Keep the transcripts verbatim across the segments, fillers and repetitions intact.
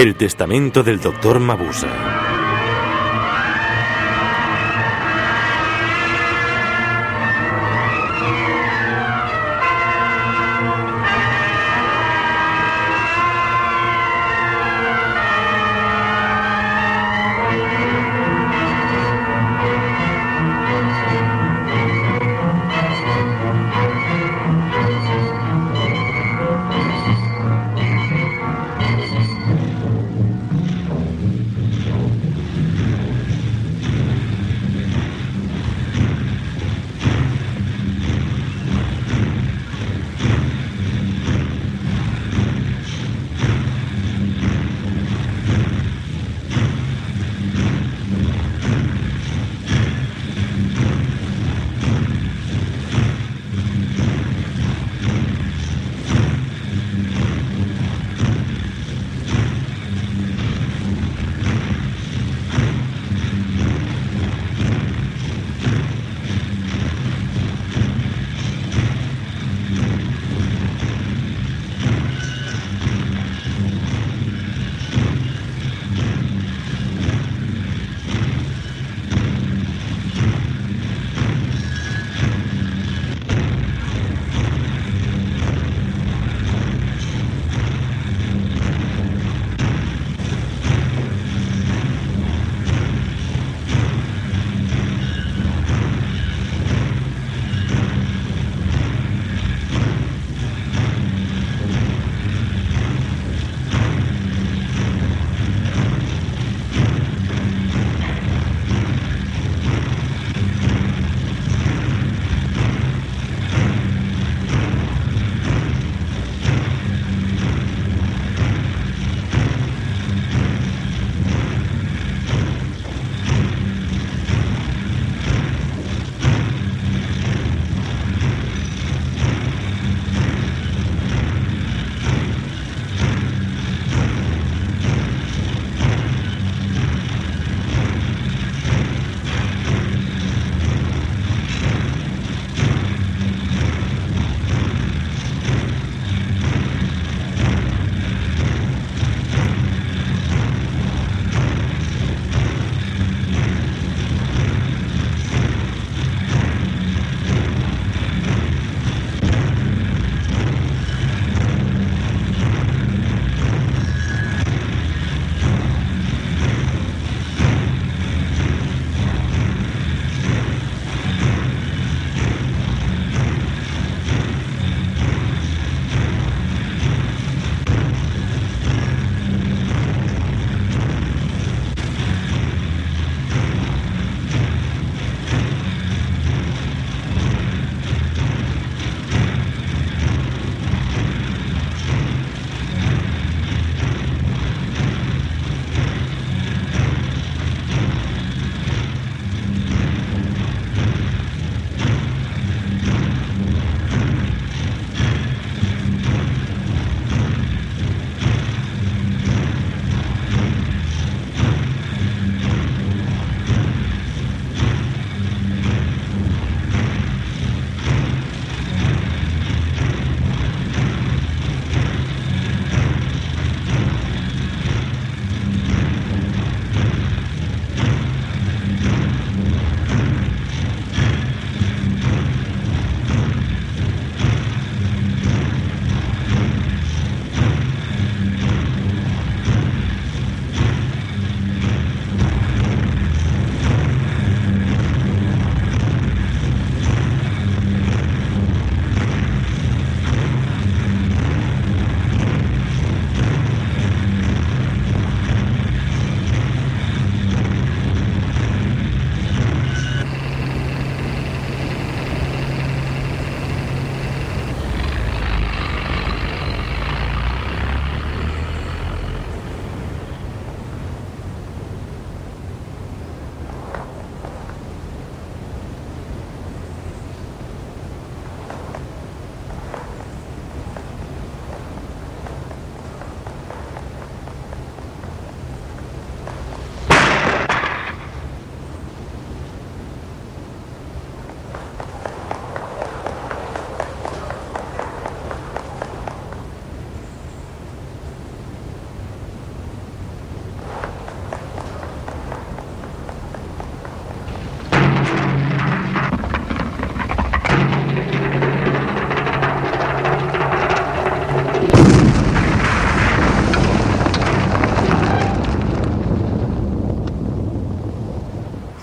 El testamento del doctor Mabuse.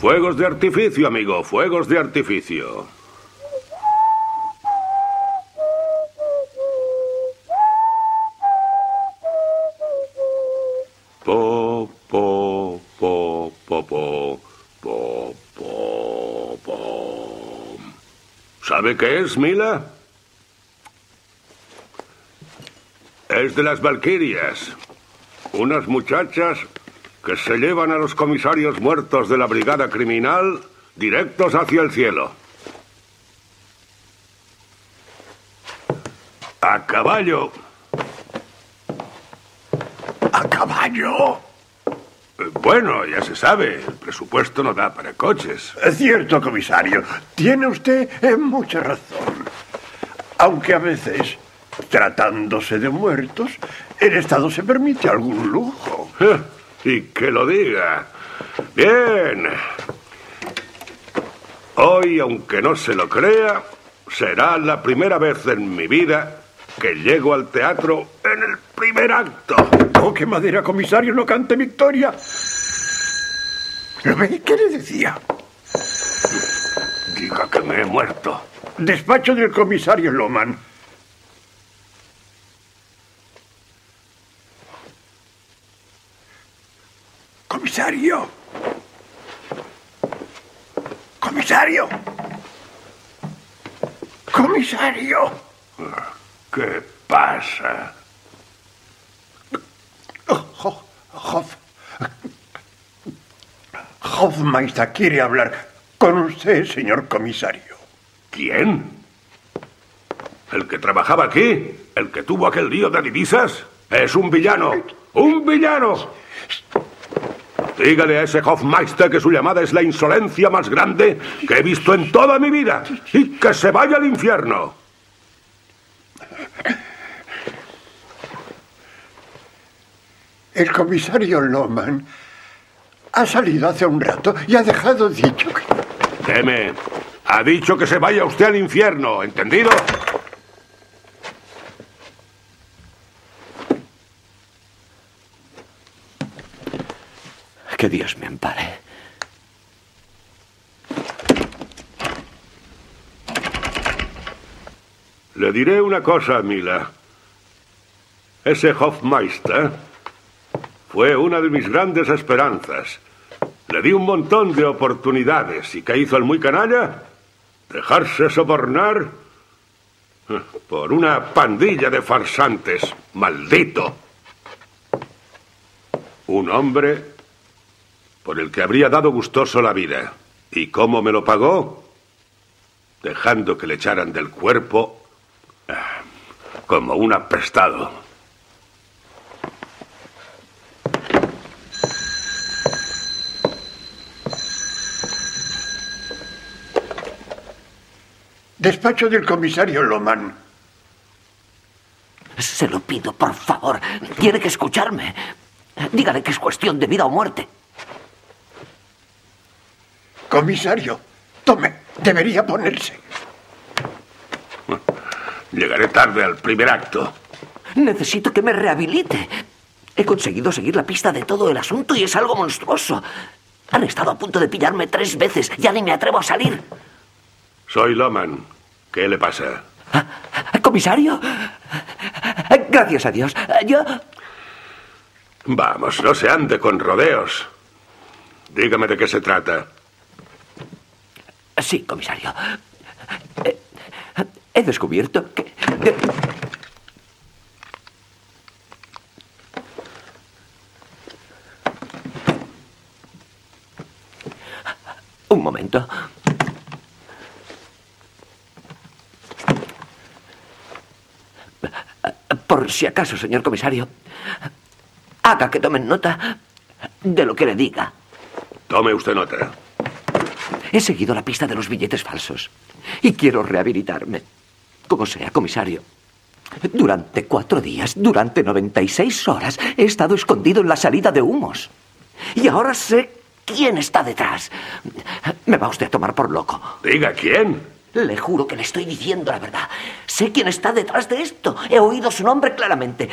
Fuegos de artificio, amigo, fuegos de artificio. Po, po, po, po, po, po, po, po. ¿Sabe qué es, Mila? Es de las Valkirias. Unas muchachas que se llevan a los comisarios muertos de la brigada criminal directos hacia el cielo. ¡A caballo! ¿A caballo? Bueno, ya se sabe, el presupuesto no da para coches. Es cierto, comisario. Tiene usted mucha razón. Aunque a veces, tratándose de muertos, el Estado se permite algún lujo. ¿Eh? Y que lo diga. Bien. Hoy, aunque no se lo crea, será la primera vez en mi vida que llego al teatro en el primer acto. ¡Toque madera, comisario! ¡No cante victoria! ¿Lo veis? ¿Qué le decía? Diga que me he muerto. Despacho del comisario Lohmann. Comisario. Comisario. Comisario. ¿Qué pasa? Hof, Hof, Hofmeister quiere hablar con usted, señor comisario. ¿Quién? ¿El que trabajaba aquí? ¿El que tuvo aquel lío de divisas? Es un villano. ¡Un villano! Dígale a ese Hofmeister que su llamada es la insolencia más grande que he visto en toda mi vida y que se vaya al infierno. El comisario Lohmann ha salido hace un rato y ha dejado dicho que... Deme, ha dicho que se vaya usted al infierno, ¿entendido? Que Dios me ampare. Le diré una cosa, Mila. Ese Hofmeister fue una de mis grandes esperanzas. Le di un montón de oportunidades. ¿Y qué hizo el muy canalla? Dejarse sobornar por una pandilla de farsantes. ¡Maldito! Un hombre por el que habría dado gustoso la vida. ¿Y cómo me lo pagó? Dejando que le echaran del cuerpo como un apestado. Despacho del comisario Lohmann. Se lo pido, por favor. Tiene que escucharme. Dígale que es cuestión de vida o muerte. Comisario, tome, debería ponerse. Llegaré tarde al primer acto. Necesito que me rehabilite. He conseguido seguir la pista de todo el asunto y es algo monstruoso. Han estado a punto de pillarme tres veces. Ya ni me atrevo a salir. Soy Lohmann. ¿Qué le pasa? ¿Comisario? Gracias a Dios. Yo... Vamos, no se ande con rodeos. Dígame de qué se trata. Sí, comisario. Eh, he descubierto que... que... Un momento. Por si acaso, señor comisario, haga que tomen nota de lo que le diga. Tome usted nota. He seguido la pista de los billetes falsos y quiero rehabilitarme. Como sea, comisario. Durante cuatro días, durante noventa y seis horas, he estado escondido en la salida de humos. Y ahora sé quién está detrás. Me va usted a tomar por loco. Diga, ¿quién? Le juro que le estoy diciendo la verdad. Sé quién está detrás de esto. He oído su nombre claramente.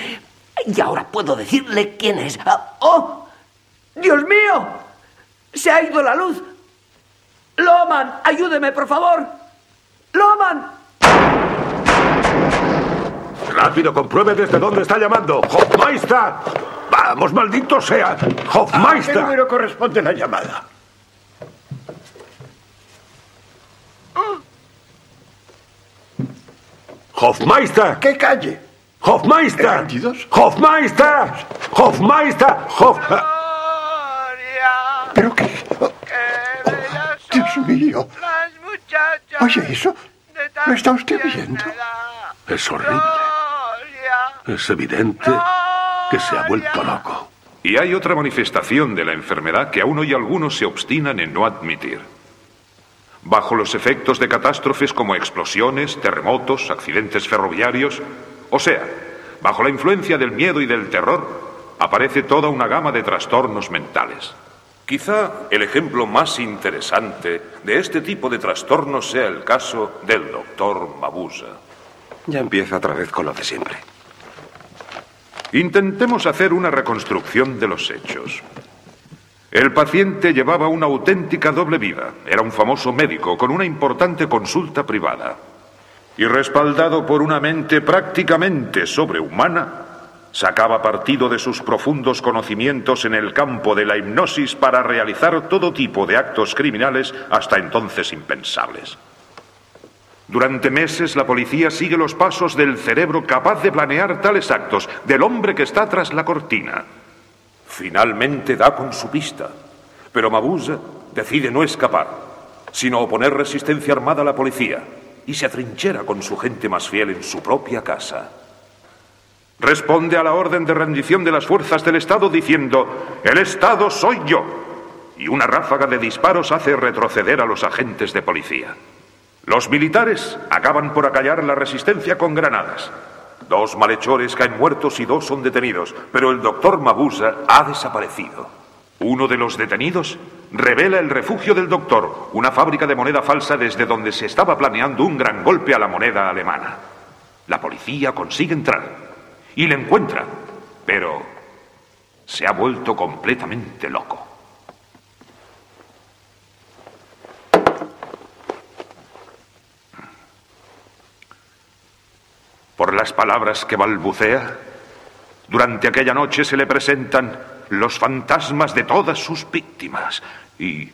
Y ahora puedo decirle quién es. ¡Oh! ¡Dios mío! ¡Se ha ido la luz! Lohmann, ayúdeme, por favor. Lohmann. Rápido, compruebe desde dónde está llamando. Hofmeister. Vamos, maldito sea. Hofmeister. ¿A qué número corresponde la llamada? Hofmeister. ¿Qué calle? Hofmeister. Hofmeister. Hofmeister. Hof... ¿Pero qué? Oh, Dios mío. Oye, ¿eso? ¿Lo está usted viendo? Es horrible. Es evidente que se ha vuelto loco. Y hay otra manifestación de la enfermedad que aún hoy algunos se obstinan en no admitir. Bajo los efectos de catástrofes como explosiones, terremotos, accidentes ferroviarios... O sea, bajo la influencia del miedo y del terror, aparece toda una gama de trastornos mentales. Quizá el ejemplo más interesante de este tipo de trastornos sea el caso del doctor Mabuse. Ya empieza otra vez con lo de siempre. Intentemos hacer una reconstrucción de los hechos. El paciente llevaba una auténtica doble vida. Era un famoso médico con una importante consulta privada. Y respaldado por una mente prácticamente sobrehumana, sacaba partido de sus profundos conocimientos en el campo de la hipnosis para realizar todo tipo de actos criminales hasta entonces impensables. Durante meses la policía sigue los pasos del cerebro capaz de planear tales actos, del hombre que está tras la cortina. Finalmente da con su pista, pero Mabuse decide no escapar, sino oponer resistencia armada a la policía. Y se atrinchera con su gente más fiel en su propia casa. Responde a la orden de rendición de las fuerzas del Estado diciendo: «El Estado soy yo». Y una ráfaga de disparos hace retroceder a los agentes de policía. Los militares acaban por acallar la resistencia con granadas. Dos malhechores caen muertos y dos son detenidos, pero el doctor Mabuse ha desaparecido. Uno de los detenidos revela el refugio del doctor, una fábrica de moneda falsa desde donde se estaba planeando un gran golpe a la moneda alemana. La policía consigue entrar y le encuentra, pero se ha vuelto completamente loco. Por las palabras que balbucea, durante aquella noche se le presentan los fantasmas de todas sus víctimas. Y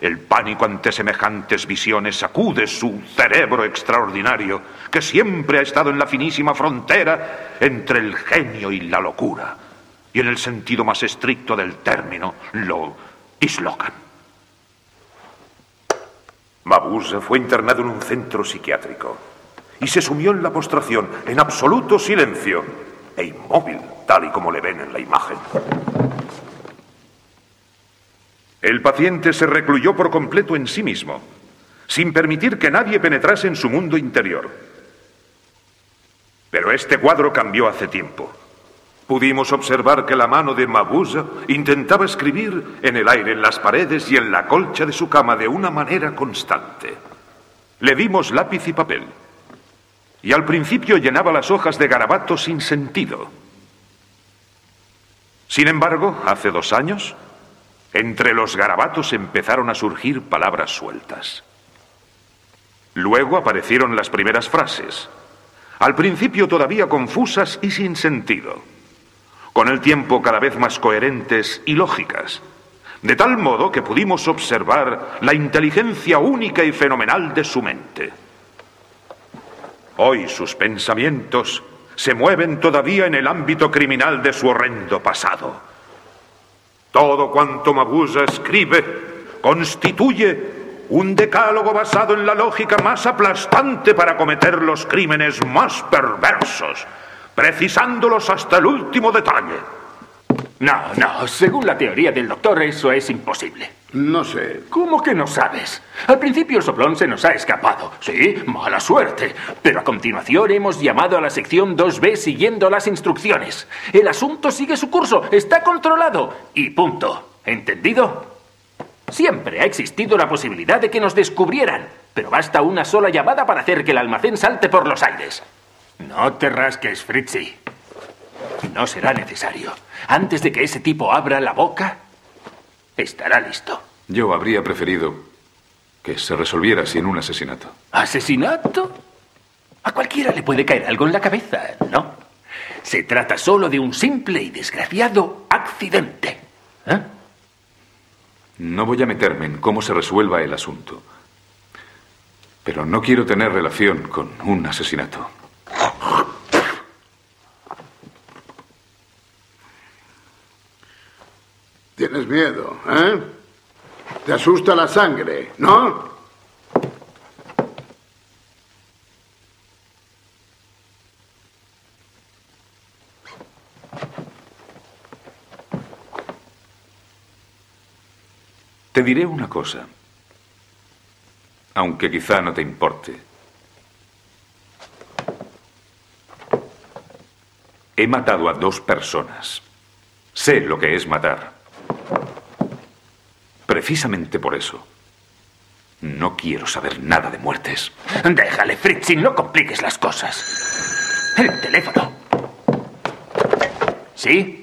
el pánico ante semejantes visiones sacude su cerebro extraordinario, que siempre ha estado en la finísima frontera entre el genio y la locura. Y en el sentido más estricto del término, lo dislocan. Mabuse fue internado en un centro psiquiátrico y se sumió en la postración, en absoluto silencio e inmóvil, tal y como le ven en la imagen. El paciente se recluyó por completo en sí mismo, sin permitir que nadie penetrase en su mundo interior. Pero este cuadro cambió hace tiempo. Pudimos observar que la mano de Mabuse intentaba escribir en el aire, en las paredes y en la colcha de su cama de una manera constante. Le dimos lápiz y papel, y al principio llenaba las hojas de garabatos sin sentido. Sin embargo, hace dos años, entre los garabatos empezaron a surgir palabras sueltas. Luego aparecieron las primeras frases, al principio todavía confusas y sin sentido, con el tiempo cada vez más coherentes y lógicas, de tal modo que pudimos observar la inteligencia única y fenomenal de su mente. Hoy sus pensamientos se mueven todavía en el ámbito criminal de su horrendo pasado. Todo cuanto Mabuse escribe constituye un decálogo basado en la lógica más aplastante para cometer los crímenes más perversos, precisándolos hasta el último detalle. No, no, según la teoría del doctor eso es imposible. No sé. ¿Cómo que no sabes? Al principio el soplón se nos ha escapado. Sí, mala suerte. Pero a continuación hemos llamado a la sección dos B siguiendo las instrucciones. El asunto sigue su curso, está controlado y punto. ¿Entendido? Siempre ha existido la posibilidad de que nos descubrieran, pero basta una sola llamada para hacer que el almacén salte por los aires. No te rasques, Fritzi. No será necesario. Antes de que ese tipo abra la boca... estará listo. Yo habría preferido que se resolviera sin un asesinato. ¿Asesinato? A cualquiera le puede caer algo en la cabeza, ¿no? Se trata solo de un simple y desgraciado accidente. ¿Eh? No voy a meterme en cómo se resuelva el asunto, pero no quiero tener relación con un asesinato. Tienes miedo, ¿eh? Te asusta la sangre, ¿no? Te diré una cosa, aunque quizá no te importe. He matado a dos personas. Sé lo que es matar. Precisamente por eso, no quiero saber nada de muertes. Déjale, Fritzi, no compliques las cosas. El teléfono. ¿Sí?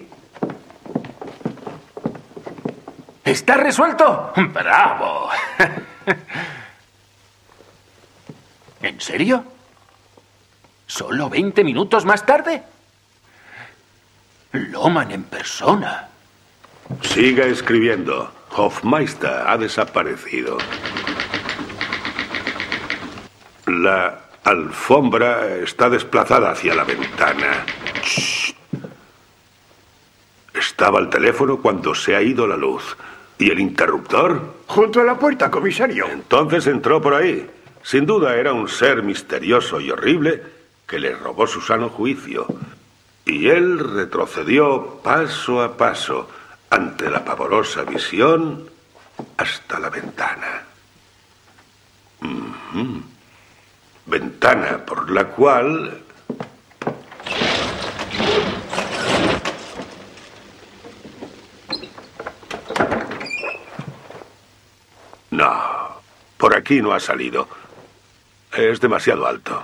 ¿Está resuelto? ¡Bravo! ¿En serio? ¿Solo veinte minutos más tarde? Lohmann en persona. Siga escribiendo. Hofmeister ha desaparecido. La alfombra está desplazada hacia la ventana. Shh. Estaba el teléfono cuando se ha ido la luz. ¿Y el interruptor? Junto a la puerta, comisario. Entonces entró por ahí. Sin duda era un ser misterioso y horrible que le robó su sano juicio. Y él retrocedió paso a paso ante la pavorosa visión hasta la ventana. Mm-hmm. Ventana por la cual... No, por aquí no ha salido. Es demasiado alto.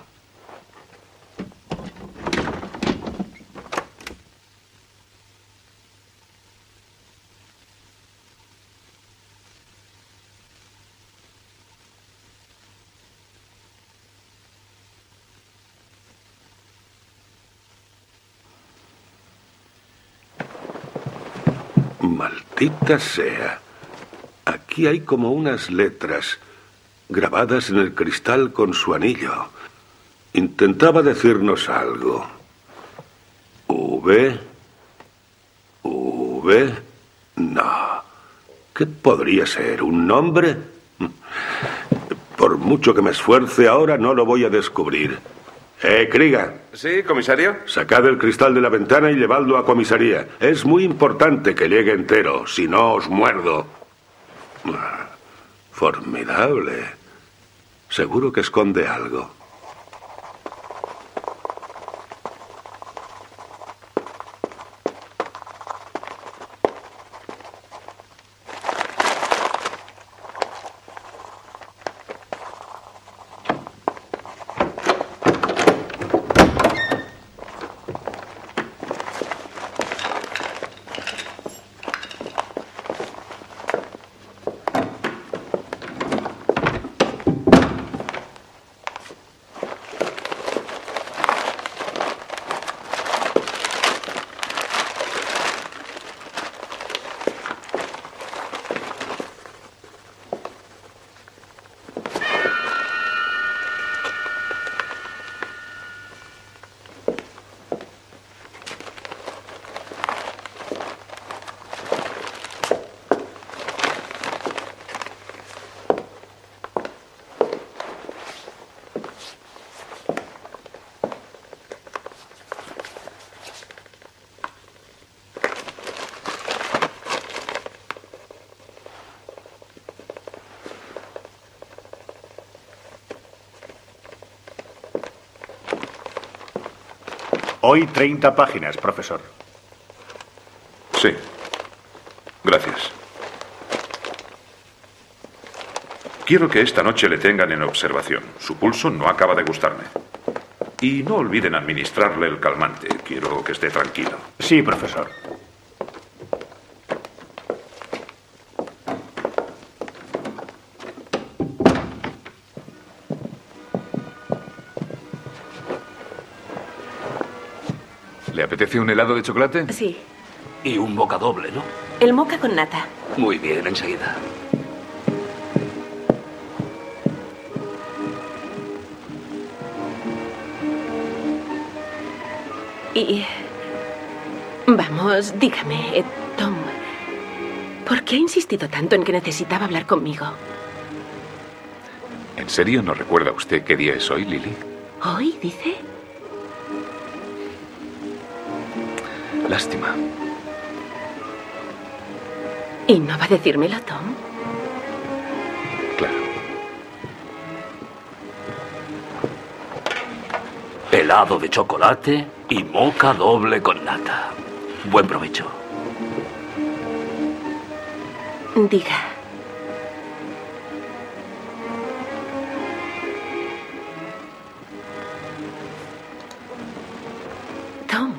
Maldita sea. Aquí hay como unas letras grabadas en el cristal con su anillo. Intentaba decirnos algo. V. V. No. ¿Qué podría ser? ¿Un nombre? Por mucho que me esfuerce ahora, no lo voy a descubrir. Eh, Kriga. Sí, comisario. Sacad el cristal de la ventana y llevadlo a comisaría. Es muy importante que llegue entero, si no os muerdo. Formidable. Seguro que esconde algo. Hoy treinta páginas, profesor. Sí. Gracias. Quiero que esta noche le tengan en observación. Su pulso no acaba de gustarme. Y no olviden administrarle el calmante. Quiero que esté tranquilo. Sí, profesor. apetece un helado de chocolate? Sí. Y un moca doble, ¿no? El moca con nata. Muy bien, enseguida. Y... vamos, dígame, Tom, ¿por qué ha insistido tanto en que necesitaba hablar conmigo? ¿En serio no recuerda usted qué día es hoy, Lily? ¿Hoy, dice? Lástima. ¿Y no va a decírmelo, Tom? Claro. Helado de chocolate y moca doble con nata. Buen provecho. Diga. Tom.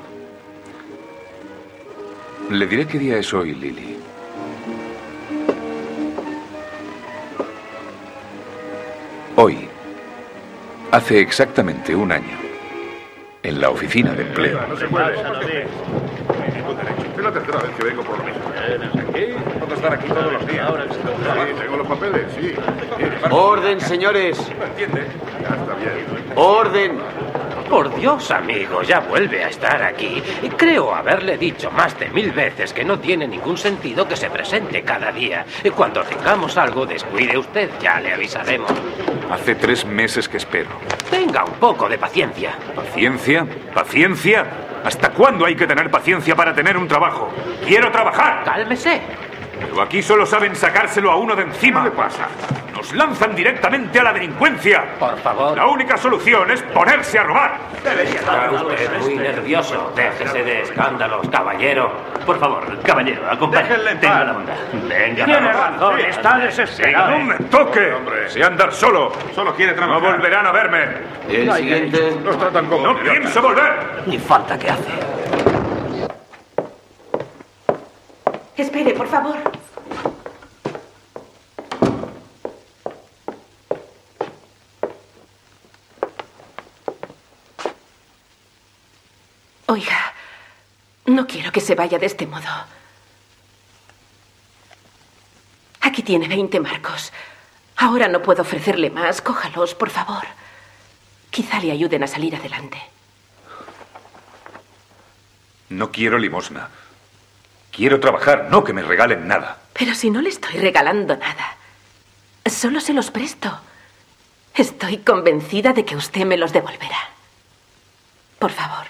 Le diré qué día es hoy, Lily. Hoy, hace exactamente un año, en la oficina de empleo. No se puede. Es la tercera vez que vengo por lo mismo. Puedo estar aquí todos los días. Tengo los papeles, sí. Orden, señores. Orden. Por Dios, amigo, ya vuelve a estar aquí. Creo haberle dicho más de mil veces que no tiene ningún sentido que se presente cada día. Cuando tengamos algo, descuide usted, ya le avisaremos. Hace tres meses que espero. Tenga un poco de paciencia. ¿Paciencia? ¿Paciencia? ¿Hasta cuándo hay que tener paciencia para tener un trabajo? ¡Quiero trabajar! ¡Cálmese! Pero aquí solo saben sacárselo a uno de encima. ¿Qué le pasa? ¡Nos lanzan directamente a la delincuencia! Por favor. La única solución es ponerse a robar. Está usted muy nervioso. Déjese de escándalos, caballero. Por favor, caballero, acompáñenme. Tenga la bondad. Venga, tiene razón. Está desesperado. ¡No me toque! Sé andar solo. Solo quiere trabajar. No volverán a verme. El siguiente... Nos tratan como... ¡No pienso volver! Ni falta que hace. Espere, por favor. Oiga, no quiero que se vaya de este modo. Aquí tiene veinte marcos. Ahora no puedo ofrecerle más. Cójalos, por favor. Quizá le ayuden a salir adelante. No quiero limosna. Quiero trabajar, no que me regalen nada. Pero si no le estoy regalando nada. Solo se los presto. Estoy convencida de que usted me los devolverá. Por favor.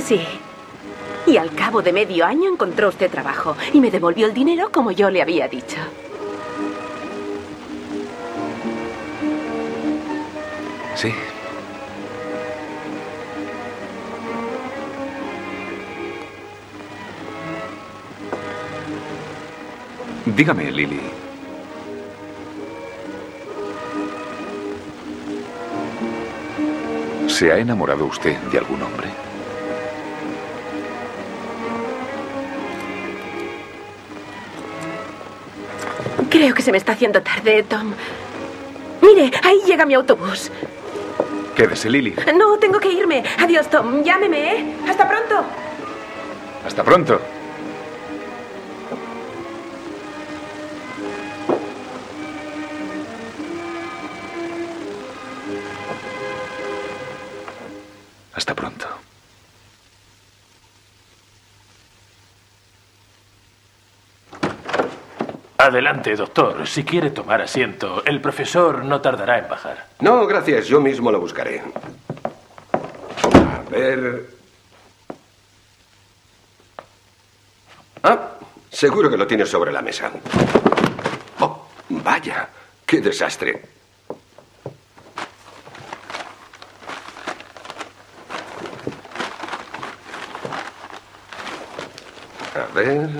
Sí. Y al cabo de medio año encontró usted trabajo y me devolvió el dinero como yo le había dicho. Sí. Dígame, Lily. ¿Se ha enamorado usted de algún hombre? Creo que se me está haciendo tarde, Tom. Mire, ahí llega mi autobús. Quédese, Lily. No, tengo que irme. Adiós, Tom. Llámeme, ¿eh? Hasta pronto. Hasta pronto. Hasta pronto. Adelante, doctor. Si quiere tomar asiento, el profesor no tardará en bajar. No, gracias. Yo mismo lo buscaré. A ver... Ah, seguro que lo tienes sobre la mesa. Oh, vaya, qué desastre. A ver...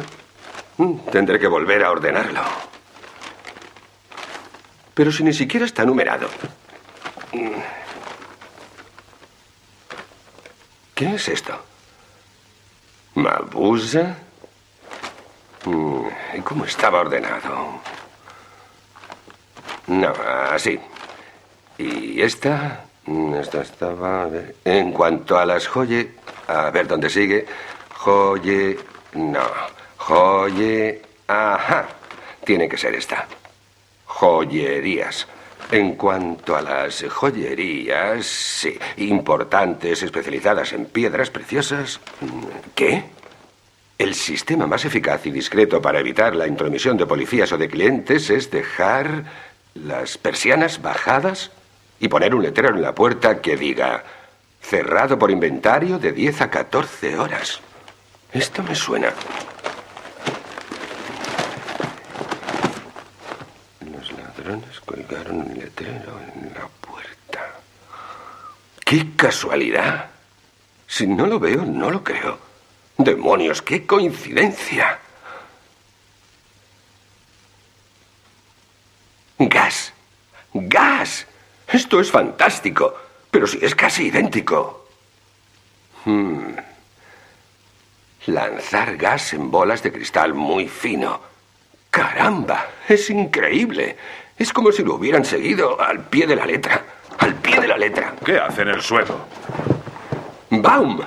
Tendré que volver a ordenarlo. Pero si ni siquiera está numerado. ¿Quién es esto? ¿Mabuse? ¿Y cómo estaba ordenado? No, así. Y esta... Esta estaba... A ver. En cuanto a las joyas... A ver dónde sigue. Joye... No. Joye... Ajá. Tiene que ser esta. Joyerías. En cuanto a las joyerías... Sí. Importantes, especializadas en piedras preciosas... ¿Qué? El sistema más eficaz y discreto para evitar la intromisión de policías o de clientes es dejar las persianas bajadas... Y poner un letrero en la puerta que diga: cerrado por inventario de diez a catorce horas. Esto me suena. Los ladrones colgaron un letrero en la puerta. ¡Qué casualidad! Si no lo veo, no lo creo. ¡Demonios, qué coincidencia! ¡Gas! ¡Gas! Esto es fantástico, pero sí es casi idéntico. Hmm. Lanzar gas en bolas de cristal muy fino. ¡Caramba! Es increíble. Es como si lo hubieran seguido al pie de la letra. Al pie de la letra. ¿Qué hace en el suelo? ¡Baum!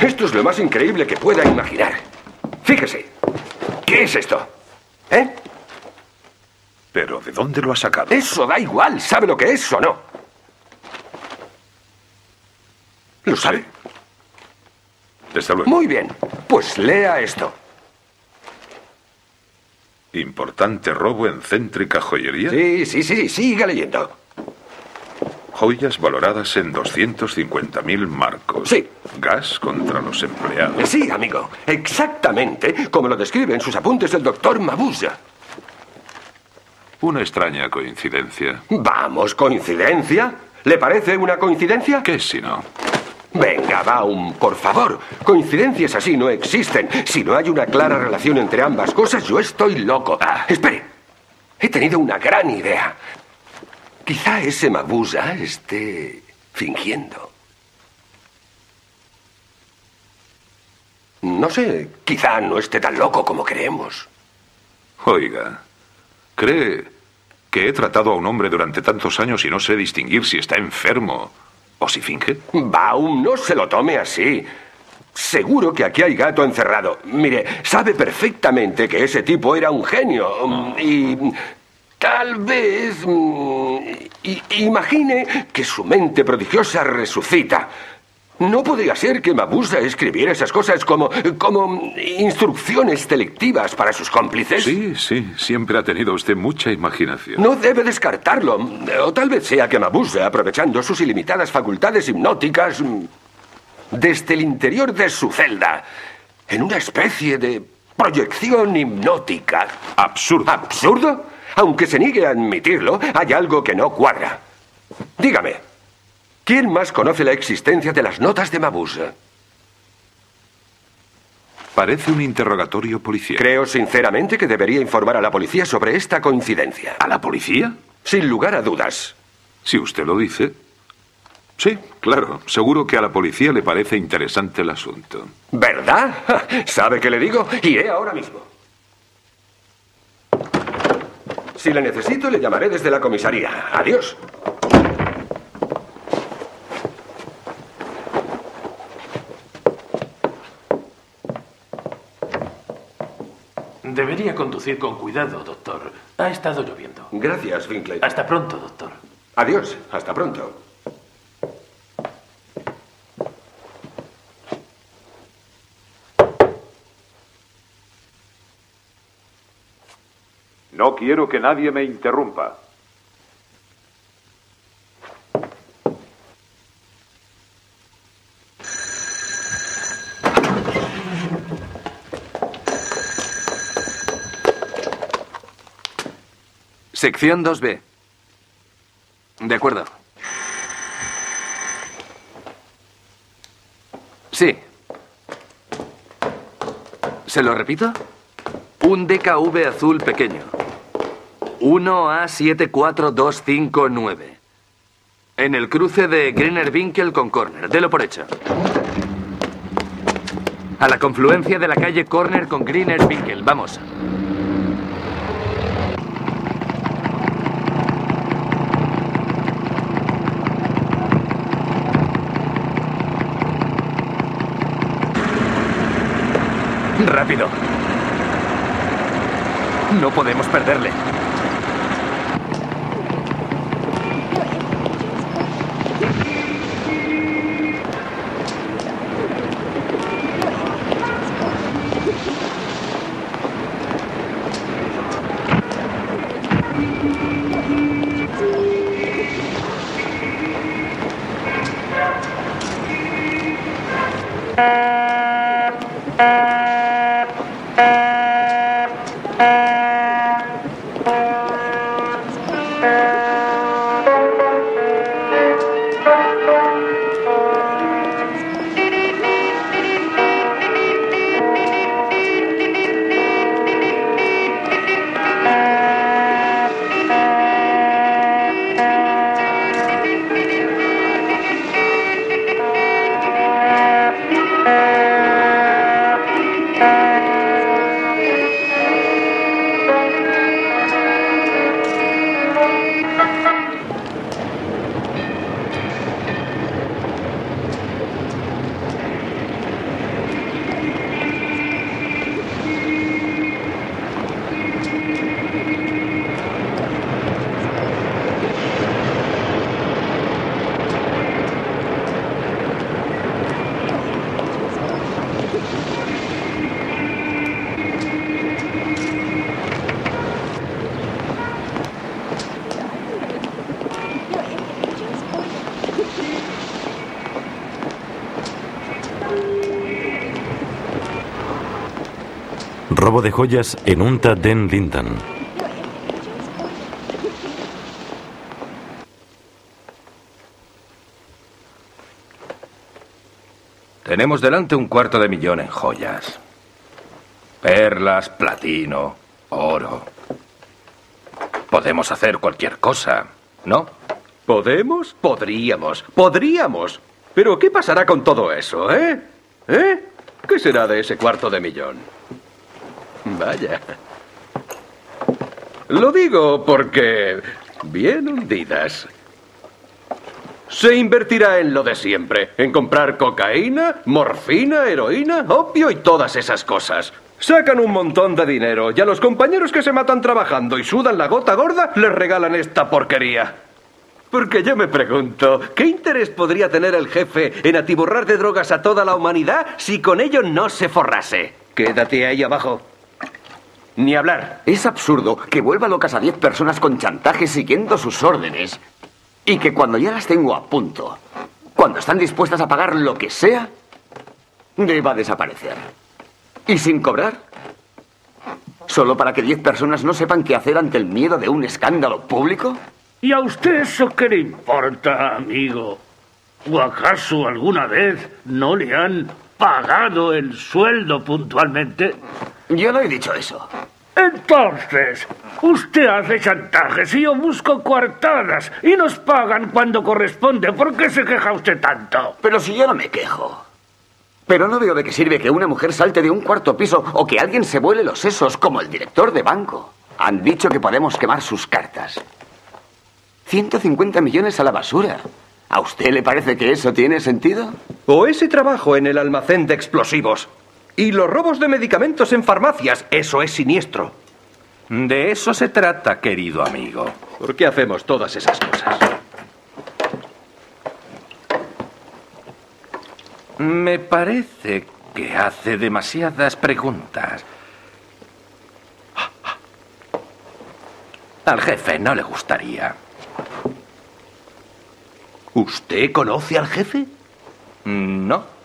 Esto es lo más increíble que pueda imaginar. Fíjese. ¿Qué es esto? ¿Eh? ¿Pero de dónde lo ha sacado? Eso da igual. ¿Sabe lo que es o no? ¿Lo sabe? Sí. Desde luego. Muy bien. Pues lea esto. ¿Importante robo en céntrica joyería? Sí, sí, sí. Siga leyendo. Joyas valoradas en doscientos cincuenta mil marcos. Sí. Gas contra los empleados. Sí, amigo. Exactamente como lo describe en sus apuntes el doctor Mabuse. Una extraña coincidencia. Vamos, ¿coincidencia? ¿Le parece una coincidencia? ¿Qué si no? Venga, Baum, por favor. Coincidencias así no existen. Si no hay una clara relación entre ambas cosas, yo estoy loco. Ah, espere. He tenido una gran idea. Quizá ese Mabuse esté fingiendo. No sé, quizá no esté tan loco como creemos. Oiga... ¿Cree que he tratado a un hombre durante tantos años y no sé distinguir si está enfermo o si finge? Baum, no se lo tome así. Seguro que aquí hay gato encerrado. Mire, sabe perfectamente que ese tipo era un genio. Y tal vez... Y, imagine que su mente prodigiosa resucita. No podría ser que Mabuse escribiera esas cosas como, como instrucciones selectivas para sus cómplices. Sí, sí, siempre ha tenido usted mucha imaginación. No debe descartarlo. O tal vez sea que Mabuse, aprovechando sus ilimitadas facultades hipnóticas, desde el interior de su celda, en una especie de proyección hipnótica. Absurdo. ¿Absurdo? Aunque se niegue a admitirlo, hay algo que no cuadra. Dígame. ¿Quién más conoce la existencia de las notas de Mabuse? Parece un interrogatorio policial. Creo sinceramente que debería informar a la policía sobre esta coincidencia. ¿A la policía? Sin lugar a dudas. Si usted lo dice. Sí, claro. Seguro que a la policía le parece interesante el asunto. ¿Verdad? ¿Sabe qué le digo? Iré ahora mismo. Si le necesito, le llamaré desde la comisaría. Adiós. Debería conducir con cuidado, doctor. Ha estado lloviendo. Gracias, Winkley. Hasta pronto, doctor. Adiós. Hasta pronto. No quiero que nadie me interrumpa. Sección dos B. De acuerdo. Sí. ¿Se lo repito? Un D K V azul pequeño. uno A siete cuatro dos cinco nueve. En el cruce de Grüner Winkel con Corner. Delo por hecho. a la confluencia de la calle Corner con Grüner Winkel. Vamos. Rápido. No podemos perderle. Robo de joyas en Unter Den Linden. Tenemos delante un cuarto de millón en joyas. Perlas, platino, oro. Podemos hacer cualquier cosa, ¿no? ¿Podemos? Podríamos, podríamos. Pero ¿qué pasará con todo eso, eh? ¿Eh? ¿Qué será de ese cuarto de millón? Vaya. Lo digo porque... bien hundidas. Se invertirá en lo de siempre. En comprar cocaína, morfina, heroína, opio y todas esas cosas. Sacan un montón de dinero y a los compañeros que se matan trabajando y sudan la gota gorda, les regalan esta porquería. Porque yo me pregunto, ¿qué interés podría tener el jefe en atiborrar de drogas a toda la humanidad si con ello no se forrase? Quédate ahí abajo. Ni hablar. Es absurdo que vuelva locas a diez personas con chantaje siguiendo sus órdenes y que cuando ya las tengo a punto, cuando están dispuestas a pagar lo que sea, deba desaparecer. ¿Y sin cobrar? ¿Solo para que diez personas no sepan qué hacer ante el miedo de un escándalo público? ¿Y a usted eso qué le importa, amigo? ¿O acaso alguna vez no le han pagado el sueldo puntualmente? Yo no he dicho eso. Entonces, usted hace chantajes y yo busco coartadas y nos pagan cuando corresponde. ¿Por qué se queja usted tanto? Pero si yo no me quejo. Pero no veo de qué sirve que una mujer salte de un cuarto piso o que alguien se vuele los sesos como el director de banco. Han dicho que podemos quemar sus cartas. ciento cincuenta millones a la basura. ¿A usted le parece que eso tiene sentido? O ese trabajo en el almacén de explosivos. Y los robos de medicamentos en farmacias, eso es siniestro. De eso se trata, querido amigo. ¿Por qué hacemos todas esas cosas? Me parece que hace demasiadas preguntas. Al jefe no le gustaría. ¿Usted conoce al jefe? No.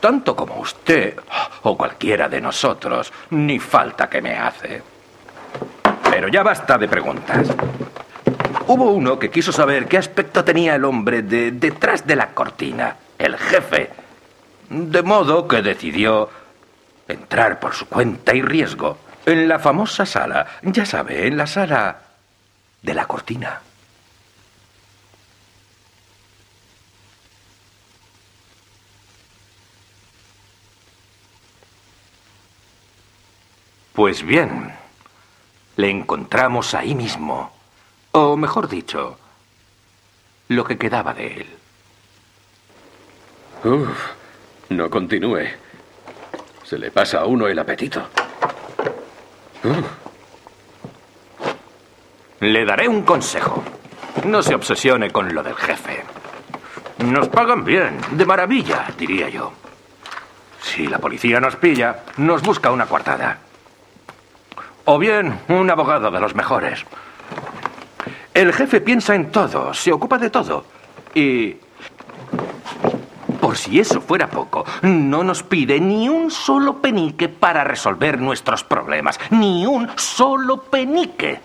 Tanto como usted o cualquiera de nosotros, ni falta que me hace. Pero ya basta de preguntas. Hubo uno que quiso saber qué aspecto tenía el hombre de detrás de la cortina, el jefe. De modo que decidió entrar por su cuenta y riesgo en la famosa sala, ya sabe, en la sala de la cortina. Pues bien, le encontramos ahí mismo. O mejor dicho, lo que quedaba de él. Uf, no continúe. Se le pasa a uno el apetito. Uf. Le daré un consejo. No se obsesione con lo del jefe. Nos pagan bien, de maravilla, diría yo. Si la policía nos pilla, nos busca una coartada. O bien, un abogado de los mejores. El jefe piensa en todo, se ocupa de todo. Y... por si eso fuera poco, no nos pide ni un solo penique para resolver nuestros problemas. Ni un solo penique.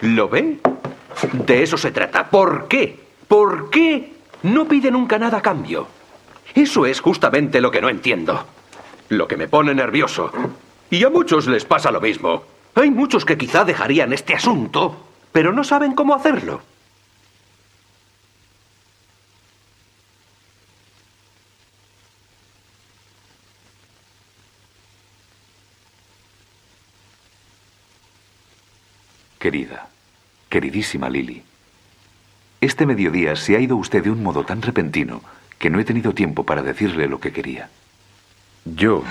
¿Lo ve? De eso se trata. ¿Por qué? ¿Por qué no pide nunca nada a cambio? Eso es justamente lo que no entiendo. Lo que me pone nervioso. Y a muchos les pasa lo mismo. Hay muchos que quizá dejarían este asunto, pero no saben cómo hacerlo. Querida, queridísima Lily, este mediodía se ha ido usted de un modo tan repentino que no he tenido tiempo para decirle lo que quería. Yo...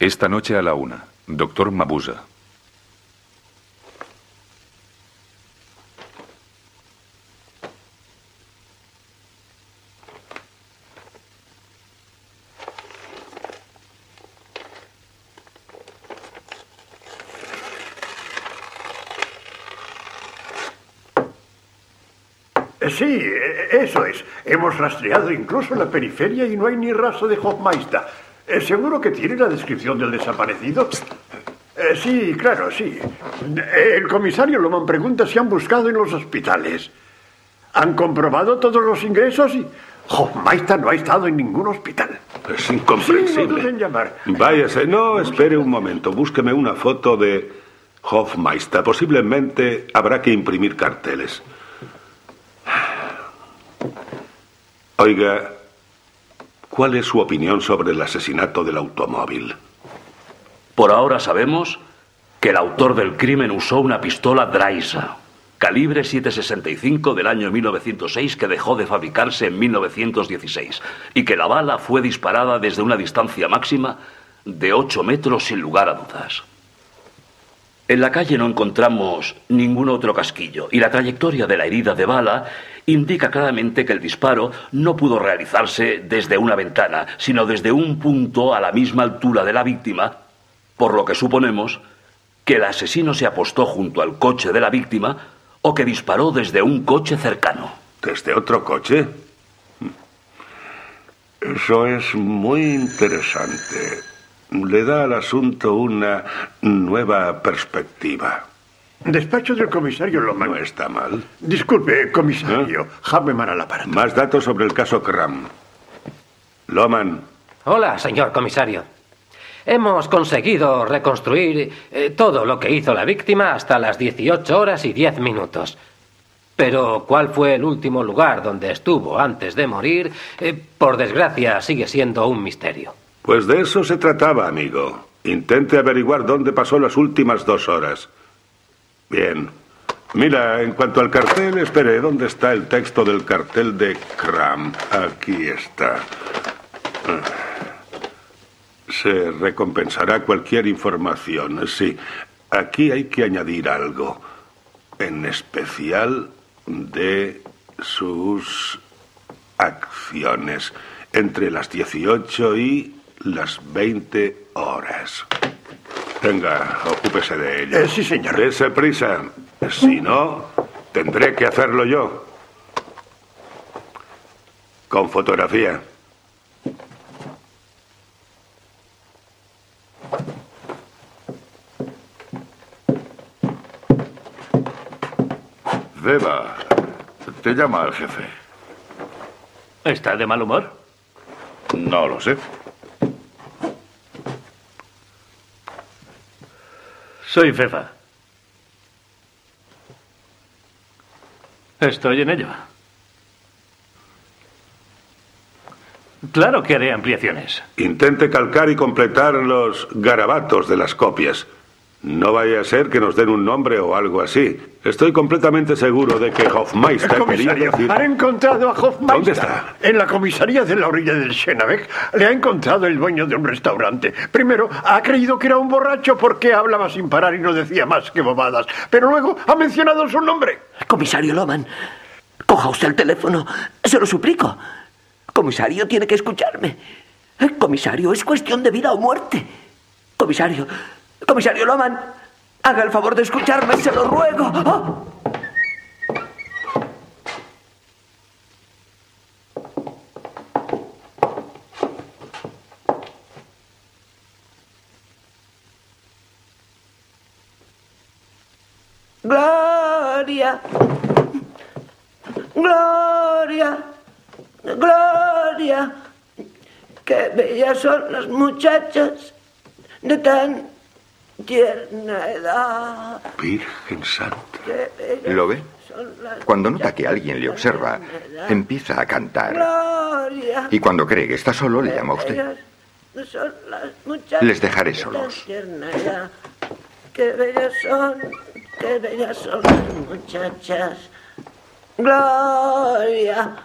Esta noche a la una, doctor Mabuse. Sí, eso es. Hemos rastreado incluso la periferia y no hay ni rastro de Hofmeister. Eh, ¿Seguro que tiene la descripción del desaparecido? Eh, sí, claro, sí. El comisario Lohmann pregunta si han buscado en los hospitales. ¿Han comprobado todos los ingresos? Y Hofmeister no ha estado en ningún hospital. Es incomprensible. Sí, no deben llamar. Váyase. No, espere un momento. Búsqueme una foto de Hofmeister. Posiblemente habrá que imprimir carteles. Oiga... ¿cuál es su opinión sobre el asesinato del automóvil? Por ahora sabemos que el autor del crimen usó una pistola Dreissa, calibre siete sesenta y cinco del año mil novecientos seis que dejó de fabricarse en mil novecientos dieciséis y que la bala fue disparada desde una distancia máxima de ocho metros sin lugar a dudas. En la calle no encontramos ningún otro casquillo y la trayectoria de la herida de bala indica claramente que el disparo no pudo realizarse desde una ventana, sino desde un punto a la misma altura de la víctima, por lo que suponemos que el asesino se apostó junto al coche de la víctima o que disparó desde un coche cercano. ¿Desde otro coche? Eso es muy interesante. Le da al asunto una nueva perspectiva. Despacho del comisario Lohmann. No está mal. Disculpe, comisario. Jaime Mara la parada. Más datos sobre el caso Kram. Lohmann. Hola, señor comisario. Hemos conseguido reconstruir eh, todo lo que hizo la víctima hasta las dieciocho horas y diez minutos. Pero ¿cuál fue el último lugar donde estuvo antes de morir? Eh, por desgracia, sigue siendo un misterio. Pues de eso se trataba, amigo. Intente averiguar dónde pasó las últimas dos horas. Bien. Mira, en cuanto al cartel, espere, ¿dónde está el texto del cartel de Kram? Aquí está. Se recompensará cualquier información. Sí, aquí hay que añadir algo. En especial de sus acciones. Entre las dieciocho y las veinte horas. Venga, ocúpese de ello. Eh, sí, señor. Dese prisa. Si no, tendré que hacerlo yo. Con fotografía. Beba, te llama el jefe. ¿Está de mal humor? No lo sé. Soy Fefa. Estoy en ello. Claro que haré ampliaciones. Intente calcar y completar los garabatos de las copias. No vaya a ser que nos den un nombre o algo así. Estoy completamente seguro de que Hofmeister... Comisario, decir... ha encontrado a Hofmeister. ¿Dónde está? En la comisaría de la orilla del Schenabeck. Le ha encontrado el dueño de un restaurante. Primero, ha creído que era un borracho porque hablaba sin parar y no decía más que bobadas. Pero luego ha mencionado su nombre. Comisario Lohmann, coja usted el teléfono. Se lo suplico. Comisario, tiene que escucharme. Comisario, es cuestión de vida o muerte. Comisario, comisario Lohmann, haga el favor de escucharme, se lo ruego. ¡Oh! Gloria, Gloria, Gloria, qué bellas son las muchachas de tan tierna edad. Virgen Santa. ¿Lo ve? Cuando nota que alguien le observa, empieza a cantar. Gloria. Y cuando cree que está solo, le llama a usted. Son las muchachas. Les dejaré solos. Qué bellas son, qué bellas son las muchachas. Gloria.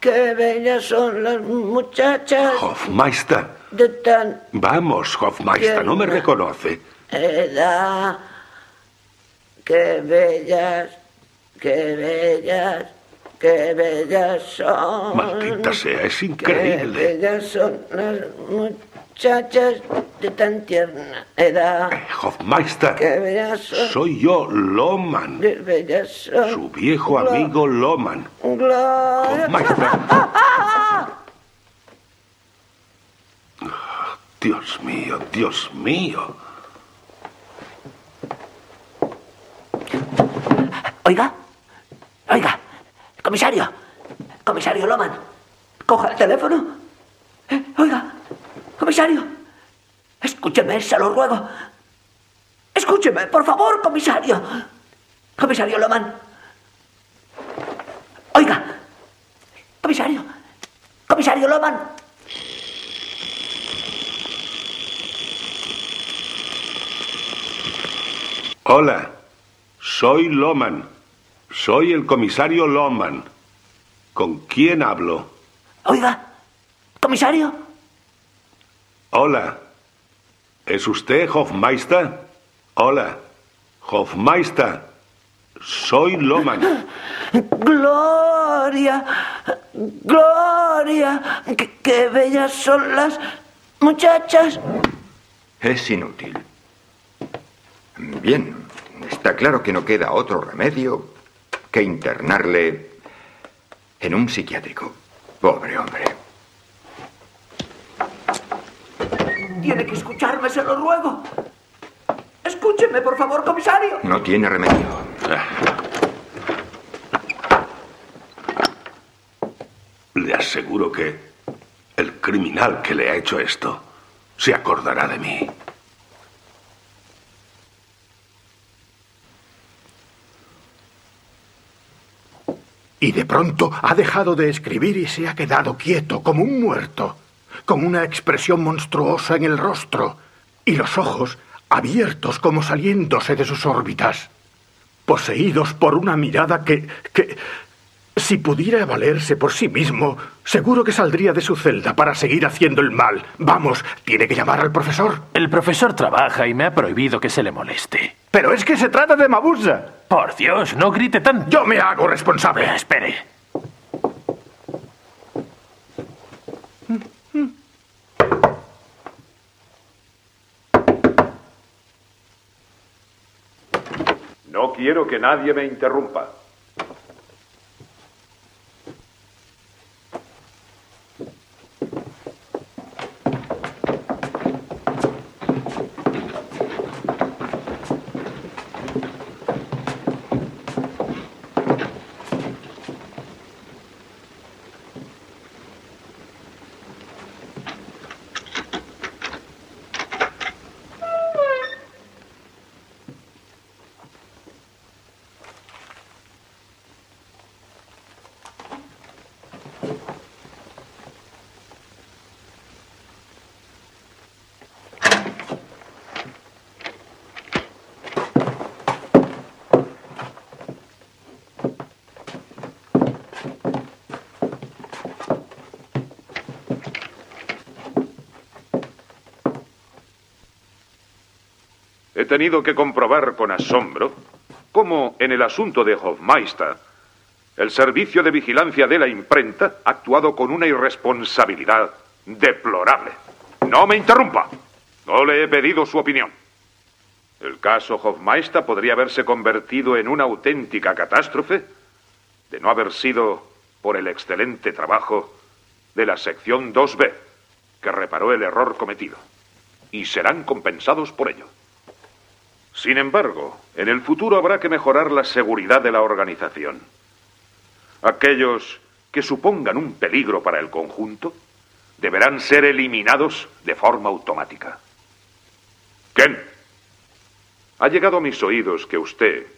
¡Qué bellas son las muchachas! Hofmeister. De tan... Vamos, Hofmeister, no me reconoce. Edad. ¡Qué bellas, qué bellas, qué bellas son! Maldita sea, es increíble. ¡Qué bellas son las muchachas de tan tierna edad! Eh, Hofmeister, qué bellas son. Soy yo, Lohmann. ¡Qué bellas son! Su viejo Glo amigo Lohmann. Gloria. Hofmeister. Oh, Dios mío, Dios mío. Oiga, oiga, comisario, comisario Lohmann, coja el teléfono. Eh, oiga, comisario, escúcheme, se lo ruego. Escúcheme, por favor, comisario. Comisario Lohmann. Oiga, comisario, comisario Lohmann. Hola, soy Lohmann. Soy el comisario Lohmann. ¿Con quién hablo? Oiga, comisario. Hola. ¿Es usted Hofmeister? Hola. Hofmeister. Soy Lohmann. Gloria. Gloria. Qué, qué bellas son las muchachas. Es inútil. Bien. Está claro que no queda otro remedio que internarle en un psiquiátrico. Pobre hombre. Tiene que escucharme, se lo ruego. Escúcheme, por favor, comisario. No tiene remedio. Le aseguro que el criminal que le ha hecho esto se acordará de mí. Y de pronto ha dejado de escribir y se ha quedado quieto, como un muerto, con una expresión monstruosa en el rostro y los ojos abiertos como saliéndose de sus órbitas, poseídos por una mirada que, que, si pudiera valerse por sí mismo, seguro que saldría de su celda para seguir haciendo el mal. Vamos, tiene que llamar al profesor. El profesor trabaja y me ha prohibido que se le moleste. Pero es que se trata de Mabuse. Por Dios, no grite tanto. Yo me hago responsable. Eh, espere. No quiero que nadie me interrumpa. He tenido que comprobar con asombro cómo, en el asunto de Hofmeister, el servicio de vigilancia de la imprenta ha actuado con una irresponsabilidad deplorable. ¡No me interrumpa! No le he pedido su opinión. El caso Hofmeister podría haberse convertido en una auténtica catástrofe de no haber sido por el excelente trabajo de la sección dos B, que reparó el error cometido, y serán compensados por ello. Sin embargo, en el futuro habrá que mejorar la seguridad de la organización. Aquellos que supongan un peligro para el conjunto deberán ser eliminados de forma automática. ¿Quién? Ha llegado a mis oídos que usted,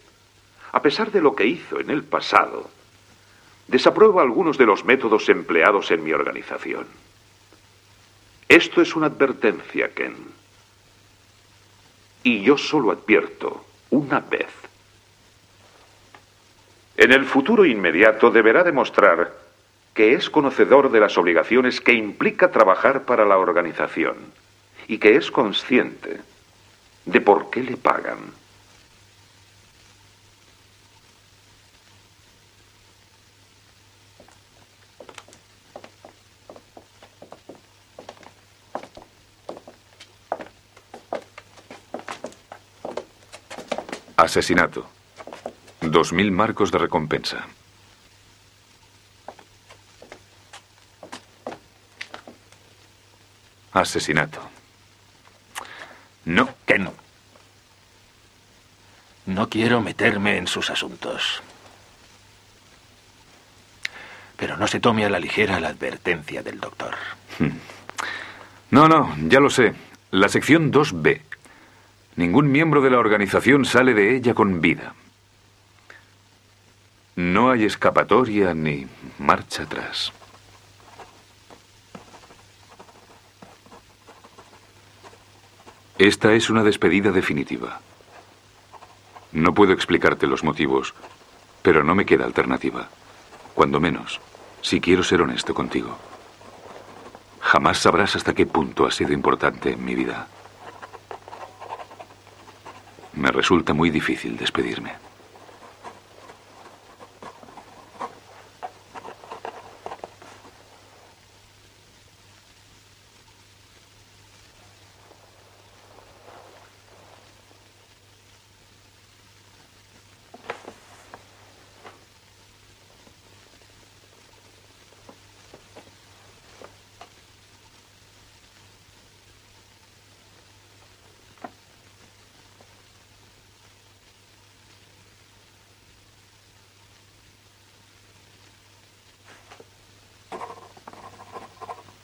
a pesar de lo que hizo en el pasado, desaprueba algunos de los métodos empleados en mi organización. Esto es una advertencia, Ken. Y yo solo advierto una vez. En el futuro inmediato deberá demostrar que es conocedor de las obligaciones que implica trabajar para la organización y que es consciente de por qué le pagan. Asesinato. Dos mil marcos de recompensa. Asesinato. No, que no. No quiero meterme en sus asuntos. Pero no se tome a la ligera la advertencia del doctor. No, no, ya lo sé. La sección dos B. Ningún miembro de la organización sale de ella con vida. No hay escapatoria ni marcha atrás. Esta es una despedida definitiva. No puedo explicarte los motivos, pero no me queda alternativa. Cuando menos, si quiero ser honesto contigo. Jamás sabrás hasta qué punto has sido importante en mi vida. Me resulta muy difícil despedirme.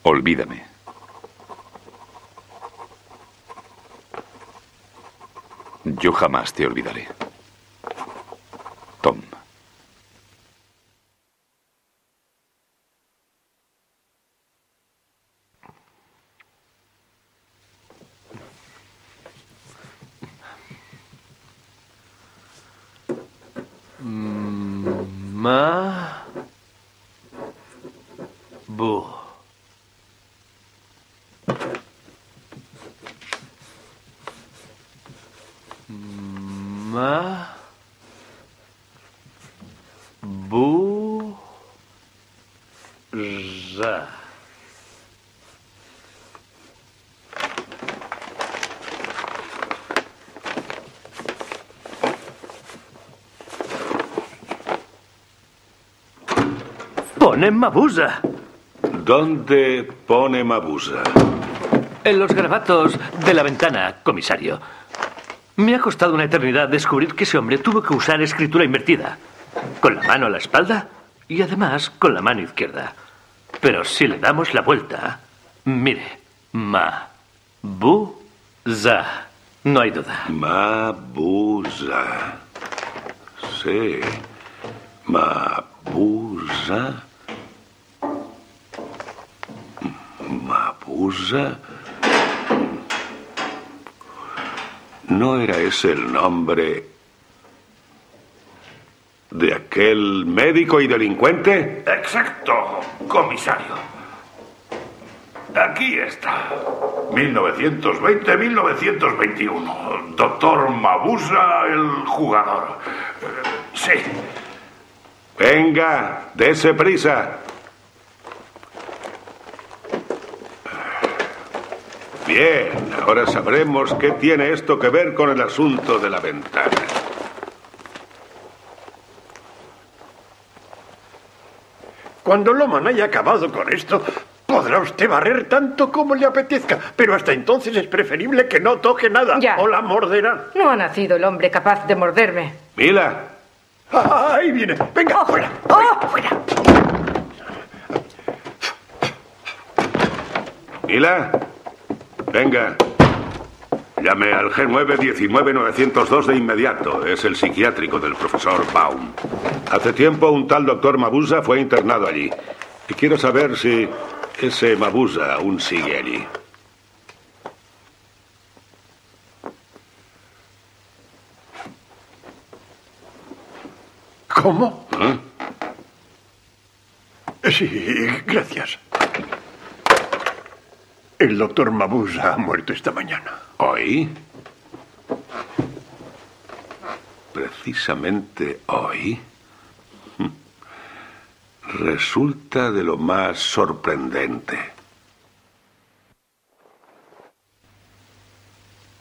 Olvídame. Yo jamás te olvidaré. Tom. Pone Mabuse. ¿Dónde pone Mabuse? En los garabatos de la ventana, comisario. Me ha costado una eternidad descubrir que ese hombre tuvo que usar escritura invertida. Con la mano a la espalda y además con la mano izquierda. Pero si le damos la vuelta, mire, Ma-bu-za. No hay duda. Mabuse. Sí. Mabuse. Mabuse. ¿No era ese el nombre de aquel médico y delincuente? Exacto, comisario. Aquí está. mil novecientos veinte a mil novecientos veintiuno. Doctor Mabuse, el jugador. Sí. Venga, dese prisa. Bien, ahora sabremos qué tiene esto que ver con el asunto de la ventana. Cuando Lohmann haya acabado con esto, podrá usted barrer tanto como le apetezca, pero hasta entonces es preferible que no toque nada ya. O la morderá. No ha nacido el hombre capaz de morderme. Mila. Ah, ahí viene. Venga, oh, fuera, fuera, oh. fuera. Mila. Venga. Llame al G nueve diecinueve novecientos dos de inmediato. Es el psiquiátrico del profesor Baum. Hace tiempo un tal doctor Mabuse fue internado allí. Y quiero saber si ese Mabuse aún sigue allí. ¿Cómo? ¿Eh? Sí, gracias. El doctor Mabuse ha muerto esta mañana. ¿Hoy? Precisamente hoy. Resulta de lo más sorprendente.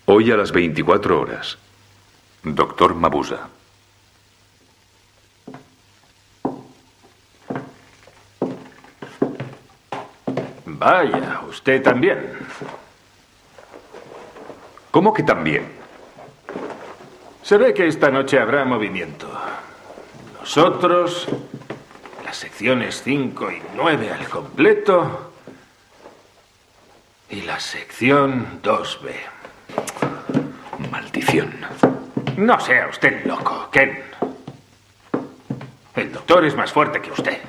Hoy a las veinticuatro horas. Doctor Mabuse. Vaya, usted también. ¿Cómo que también? Se ve que esta noche habrá movimiento. Nosotros, las secciones cinco y nueve al completo y la sección dos B. Maldición. No sea usted loco, Ken. El doctor es más fuerte que usted.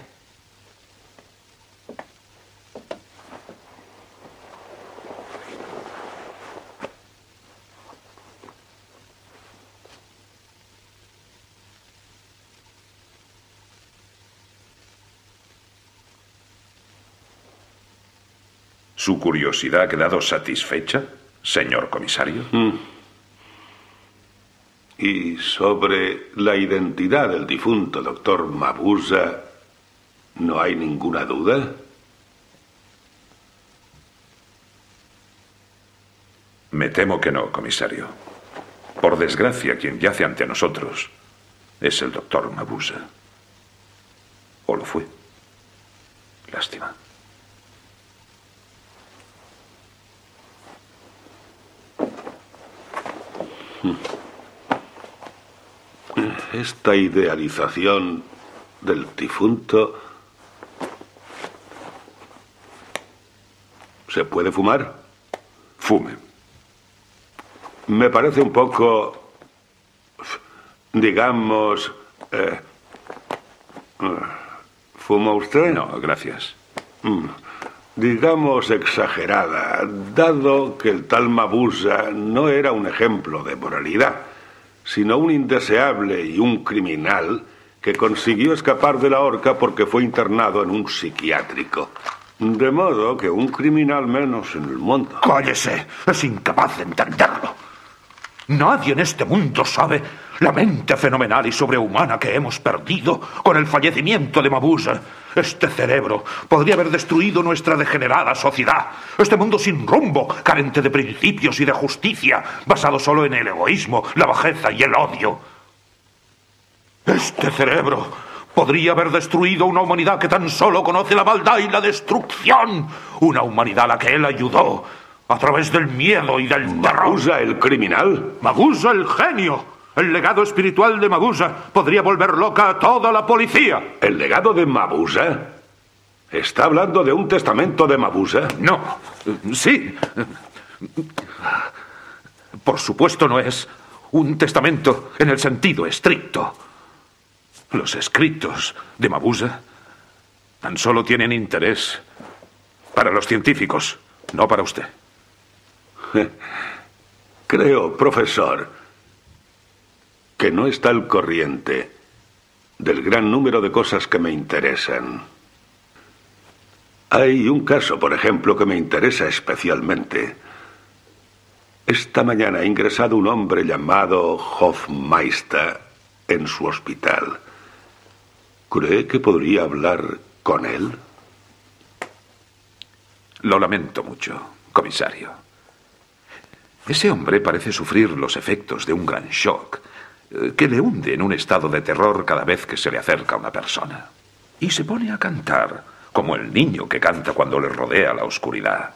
¿Su curiosidad ha quedado satisfecha, señor comisario? Y sobre la identidad del difunto doctor Mabuse, ¿no hay ninguna duda? Me temo que no, comisario. Por desgracia, quien yace ante nosotros es el doctor Mabuse. O lo fue. Lástima. Esta idealización del difunto. ¿Se puede fumar? Fume. Me parece un poco, digamos, eh, ¿fuma usted? No, gracias. Mm. Digamos exagerada, dado que el tal Mabuse no era un ejemplo de moralidad, sino un indeseable y un criminal que consiguió escapar de la horca porque fue internado en un psiquiátrico. De modo que un criminal menos en el mundo. ¡Cállese! Es incapaz de entenderlo. Nadie en este mundo sabe la mente fenomenal y sobrehumana que hemos perdido con el fallecimiento de Mabuse. Este cerebro podría haber destruido nuestra degenerada sociedad. Este mundo sin rumbo, carente de principios y de justicia, basado solo en el egoísmo, la bajeza y el odio. Este cerebro podría haber destruido una humanidad que tan solo conoce la maldad y la destrucción. Una humanidad a la que él ayudó a través del miedo y del terror. ¿Mabuse el criminal? Mabuse el genio. El legado espiritual de Mabuse podría volver loca a toda la policía. ¿El legado de Mabuse? ¿Está hablando de un testamento de Mabuse? No. Sí. Por supuesto no es un testamento en el sentido estricto. Los escritos de Mabuse tan solo tienen interés para los científicos, no para usted. Creo, profesor, que no está al corriente del gran número de cosas que me interesan. Hay un caso, por ejemplo, que me interesa especialmente. Esta mañana ha ingresado un hombre llamado Hofmeister en su hospital. ¿Cree que podría hablar con él? Lo lamento mucho, comisario. Ese hombre parece sufrir los efectos de un gran shock que le hunde en un estado de terror cada vez que se le acerca a una persona. Y se pone a cantar, como el niño que canta cuando le rodea la oscuridad.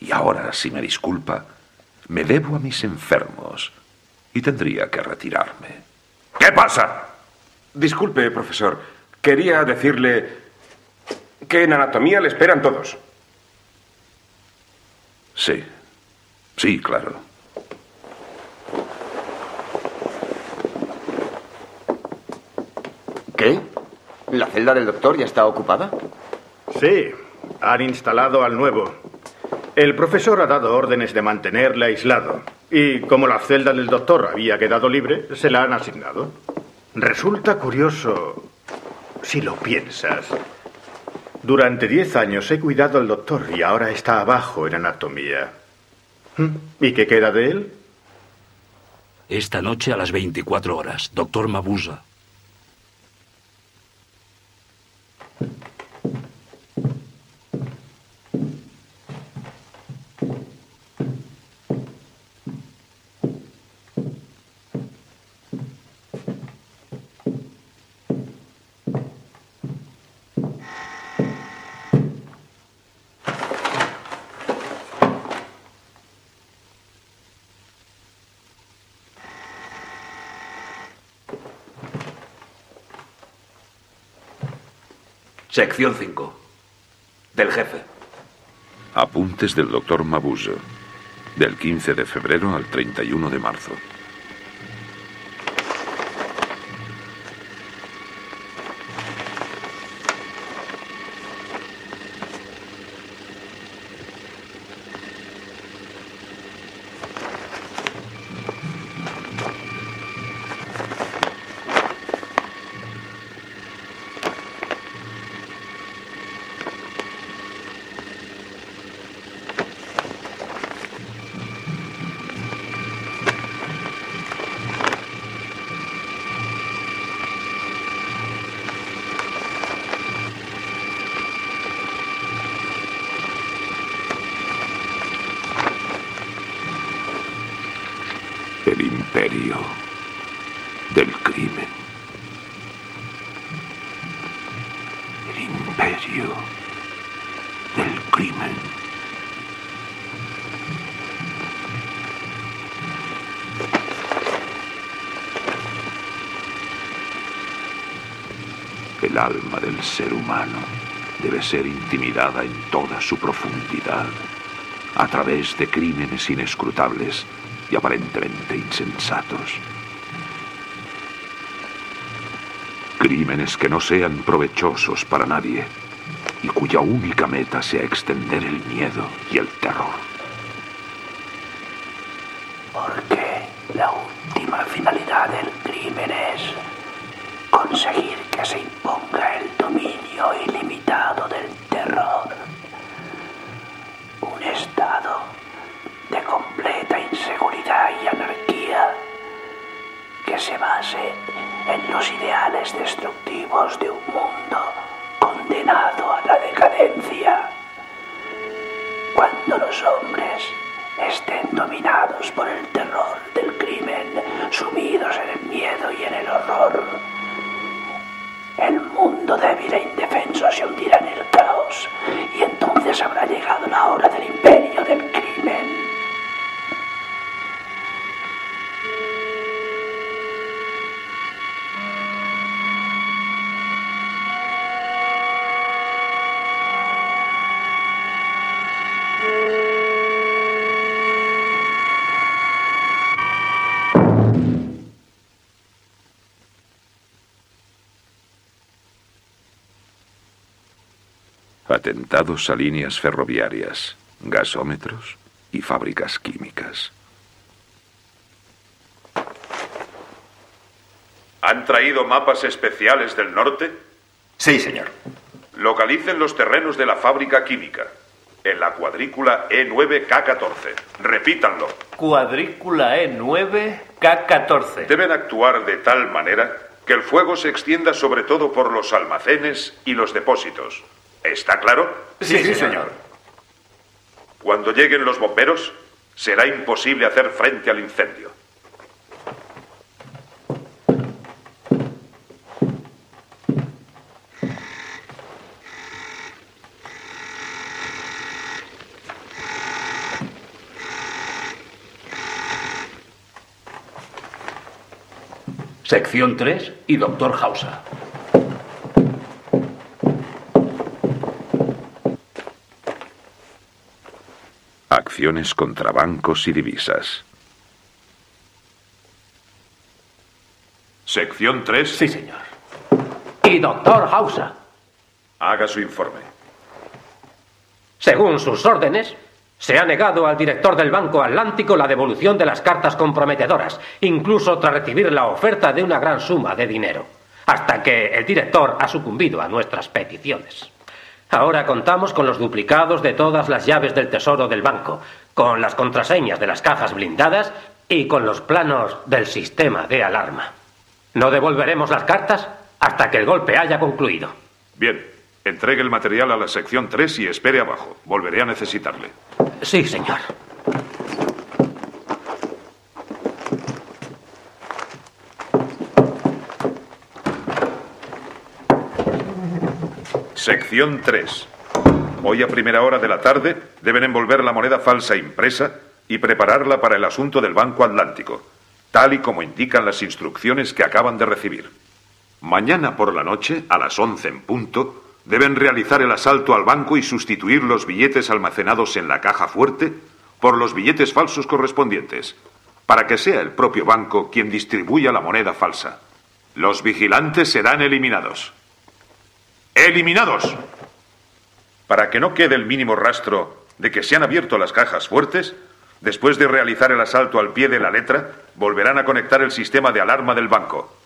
Y ahora, si me disculpa, me debo a mis enfermos y tendría que retirarme. ¿Qué pasa? Disculpe, profesor. Quería decirle que en anatomía le esperan todos. Sí. Sí, claro. ¿Qué? ¿La celda del doctor ya está ocupada? Sí, han instalado al nuevo. El profesor ha dado órdenes de mantenerle aislado. Y como la celda del doctor había quedado libre, se la han asignado. Resulta curioso, si lo piensas. Durante diez años he cuidado al doctor y ahora está abajo en anatomía. ¿Y qué queda de él? Esta noche a las veinticuatro horas, doctor Mabuse. Sección cinco. Del jefe. Apuntes del doctor Mabuse. Del quince de febrero al treinta y uno de marzo. El ser humano debe ser intimidada en toda su profundidad, a través de crímenes inescrutables y aparentemente insensatos. Crímenes que no sean provechosos para nadie y cuya única meta sea extender el miedo y el terror. Porque la última finalidad del crimen es conseguir que se imponga el dominio ilimitado del terror. Un estado de completa inseguridad y anarquía que se base en los ideales destructivos de un mundo condenado a la decadencia. Cuando los hombres estén dominados por el terror del crimen, sumidos en el miedo y en el horror, el mundo débil e indefenso se hundirá en el caos y entonces habrá llegado la hora del imperio del crimen. Atentados a líneas ferroviarias, gasómetros y fábricas químicas. ¿Han traído mapas especiales del norte? Sí, señor. Localicen los terrenos de la fábrica química. En la cuadrícula E nueve K catorce. Repítanlo. Cuadrícula E nueve K catorce. Deben actuar de tal manera que el fuego se extienda sobre todo por los almacenes y los depósitos. ¿Está claro? Sí, sí, sí señor. señor. Cuando lleguen los bomberos, será imposible hacer frente al incendio. Sección tres y doctor Hausa. Acciones contra bancos y divisas. Sección tres. Sí, señor. Y doctor Hausa. Haga su informe. Según sus órdenes, se ha negado al director del Banco Atlántico la devolución de las cartas comprometedoras, incluso tras recibir la oferta de una gran suma de dinero, hasta que el director ha sucumbido a nuestras peticiones. Ahora contamos con los duplicados de todas las llaves del tesoro del banco, con las contraseñas de las cajas blindadas y con los planos del sistema de alarma. No devolveremos las cartas hasta que el golpe haya concluido. Bien. Entregue el material a la sección tres y espere abajo. Volveré a necesitarle. Sí, señor. Sección tres. Hoy a primera hora de la tarde deben envolver la moneda falsa impresa y prepararla para el asunto del Banco Atlántico, tal y como indican las instrucciones que acaban de recibir. Mañana por la noche, a las once en punto, deben realizar el asalto al banco y sustituir los billetes almacenados en la caja fuerte por los billetes falsos correspondientes, para que sea el propio banco quien distribuya la moneda falsa. Los vigilantes serán eliminados. ¡Eliminados! Para que no quede el mínimo rastro de que se han abierto las cajas fuertes, después de realizar el asalto al pie de la letra, volverán a conectar el sistema de alarma del banco.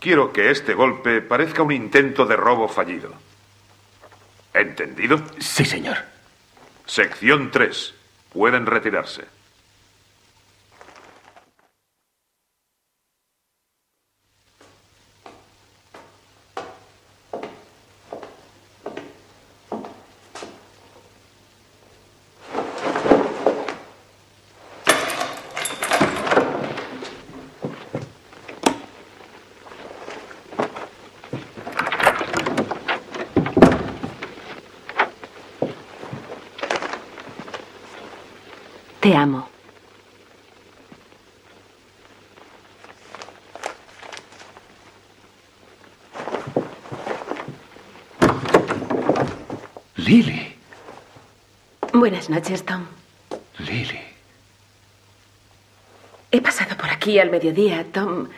Quiero que este golpe parezca un intento de robo fallido. ¿Entendido? Sí, señor. Sección tres. Pueden retirarse. Te amo. Lily. Buenas noches, Tom. Lily. He pasado por aquí al mediodía, Tom,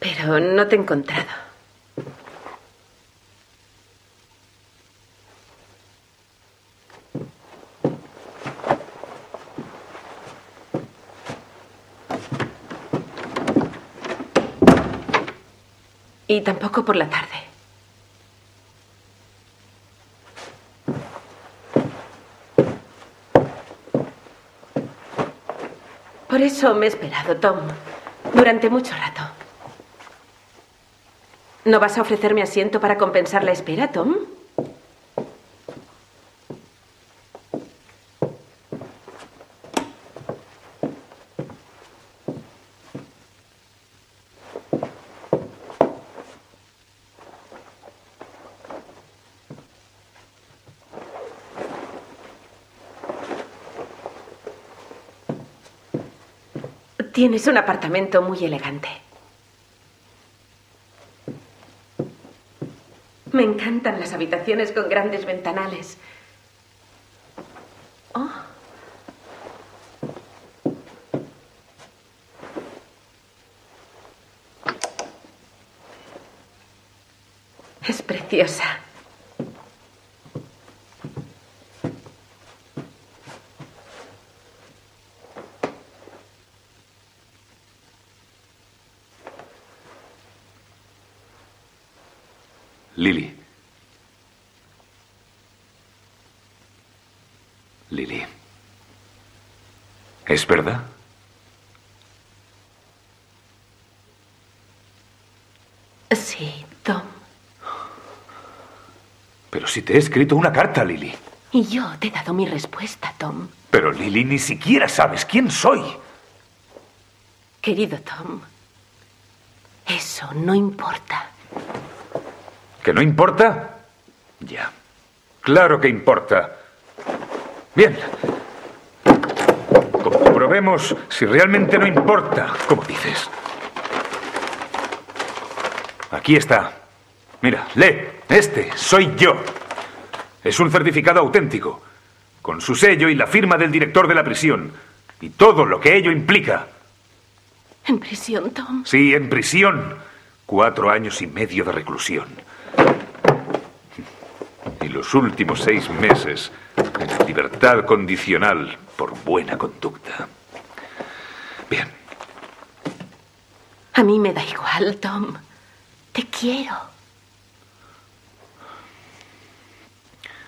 pero no te he encontrado. Y tampoco por la tarde. Por eso me he esperado, Tom, durante mucho rato. ¿No vas a ofrecerme asiento para compensar la espera, Tom? Tienes un apartamento muy elegante. Me encantan las habitaciones con grandes ventanales. Oh. Es preciosa. Lily, ¿Es verdad? Sí, Tom. Pero si te he escrito una carta, Lily. Y yo te he dado mi respuesta, Tom. Pero, Lily, ni siquiera sabes quién soy. Querido Tom, eso no importa. ¿Que no importa? Ya. Claro que importa. Bien. Comprobemos si realmente no importa, como dices. Aquí está. Mira, lee. Este soy yo. Es un certificado auténtico, con su sello y la firma del director de la prisión, y todo lo que ello implica. ¿En prisión, Tom? Sí, en prisión. Cuatro años y medio de reclusión. Y los últimos seis meses en libertad condicional por buena conducta. Bien. A mí me da igual, Tom. Te quiero.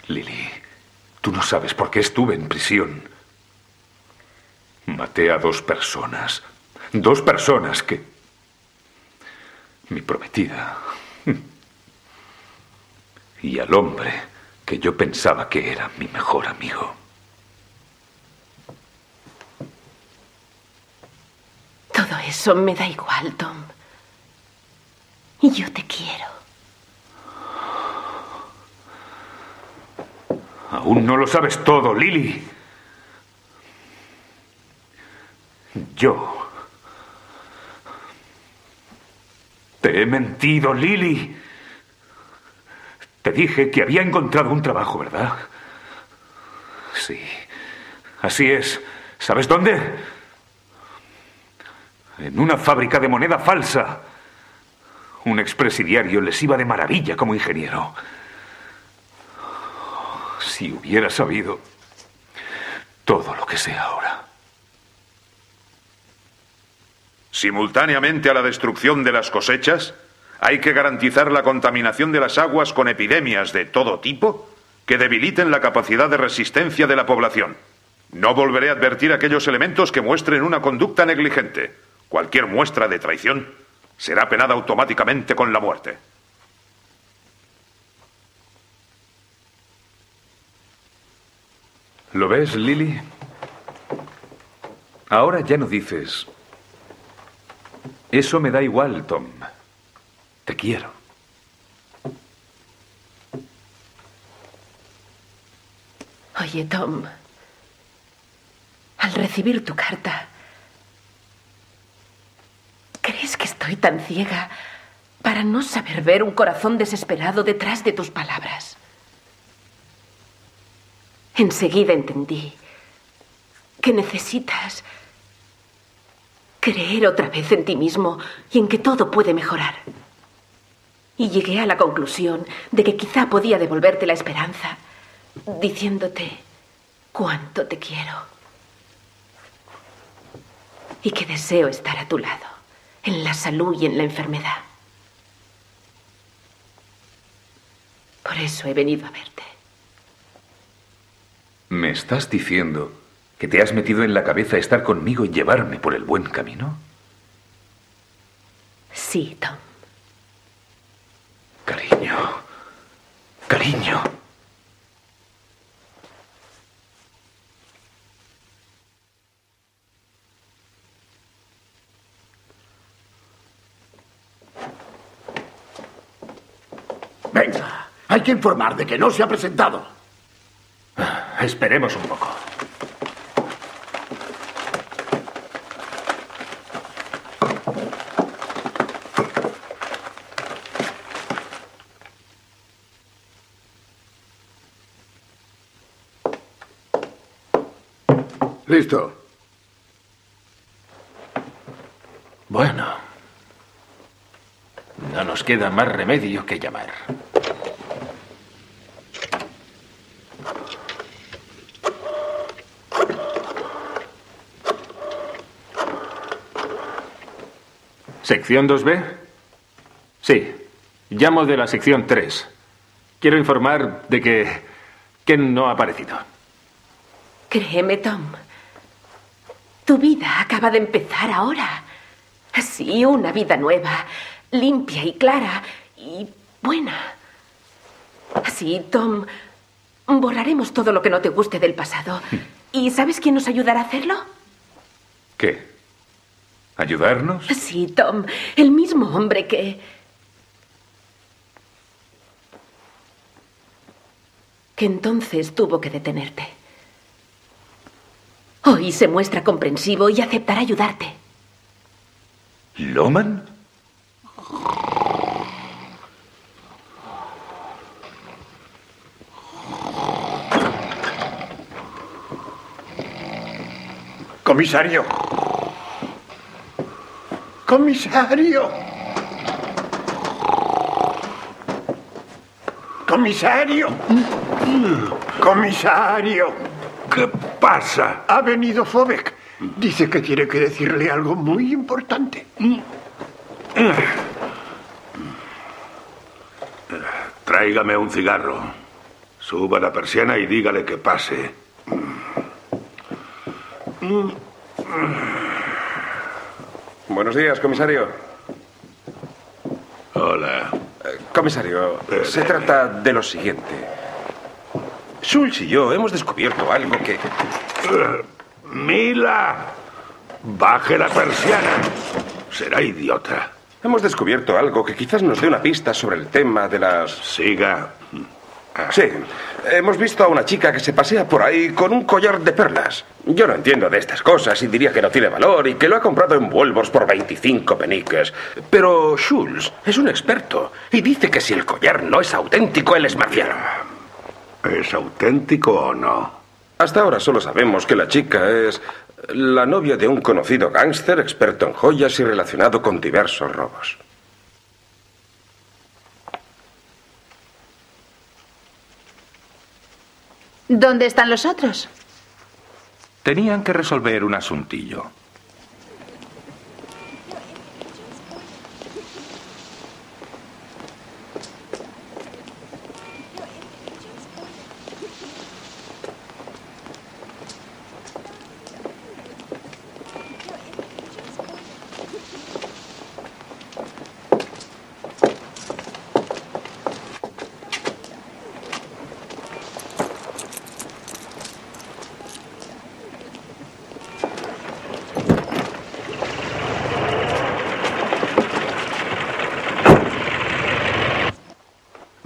Lily, tú no sabes por qué estuve en prisión. Maté a dos personas. Dos personas que... Mi prometida. Y al hombre que yo pensaba que era mi mejor amigo. Todo eso me da igual, Tom. Y yo te quiero. Aún no lo sabes todo, Lily. Yo... Te he mentido, Lily. Te dije que había encontrado un trabajo, ¿verdad? Sí. Así es. ¿Sabes dónde? En una fábrica de moneda falsa. Un expresidiario les iba de maravilla como ingeniero. Si hubiera sabido todo lo que sé ahora. Simultáneamente a la destrucción de las cosechas, hay que garantizar la contaminación de las aguas con epidemias de todo tipo que debiliten la capacidad de resistencia de la población. No volveré a advertir aquellos elementos que muestren una conducta negligente. Cualquier muestra de traición será penada automáticamente con la muerte. ¿Lo ves, Lily? Ahora ya no dices... Eso me da igual, Tom. Te quiero. Oye, Tom. Al recibir tu carta... ¿Crees que estoy tan ciega para no saber ver un corazón desesperado detrás de tus palabras? Enseguida entendí que necesitas creer otra vez en ti mismo y en que todo puede mejorar. Y llegué a la conclusión de que quizá podía devolverte la esperanza diciéndote cuánto te quiero. Y que deseo estar a tu lado, en la salud y en la enfermedad. Por eso he venido a verte. ¿Me estás diciendo que te has metido en la cabeza estar conmigo y llevarme por el buen camino? Sí, Tom. Cariño. Cariño. Venga, hay que informar de que no se ha presentado. Esperemos un poco. Listo. Bueno. No nos queda más remedio que llamar. ¿Sección dos B? Sí. Llamo de la sección tres. Quiero informar de que Ken no ha aparecido. Créeme, Tom. Tu vida acaba de empezar ahora. Sí, una vida nueva, limpia y clara y buena. Sí, Tom, borraremos todo lo que no te guste del pasado. ¿Y sabes quién nos ayudará a hacerlo? ¿Qué? ¿Ayudarnos? Sí, Tom, el mismo hombre que... que entonces tuvo que detenerte. Hoy se muestra comprensivo y aceptará ayudarte. ¿Lohmann? Comisario. Comisario. Comisario. Comisario. ¿Qué pasa? Ha venido Fobek. Dice que tiene que decirle algo muy importante. Tráigame un cigarro. Suba la persiana y dígale que pase. Buenos días, comisario. Hola. Eh, comisario, eh, se eh, trata de lo siguiente. Schultz y yo hemos descubierto algo que... Eh, ¡Mila! ¡Baje la persiana! Será idiota. Hemos descubierto algo que quizás nos dé una pista sobre el tema de las... Siga. Ah. Sí, hemos visto a una chica que se pasea por ahí con un collar de perlas. Yo no entiendo de estas cosas y diría que no tiene valor y que lo ha comprado en Wolvos por veinticinco peniques. Pero Schultz es un experto y dice que si el collar no es auténtico, él es marciano. ¿Es auténtico o no? Hasta ahora solo sabemos que la chica es la novia de un conocido gángster experto en joyas y relacionado con diversos robos. ¿Dónde están los otros? Tenían que resolver un asuntillo.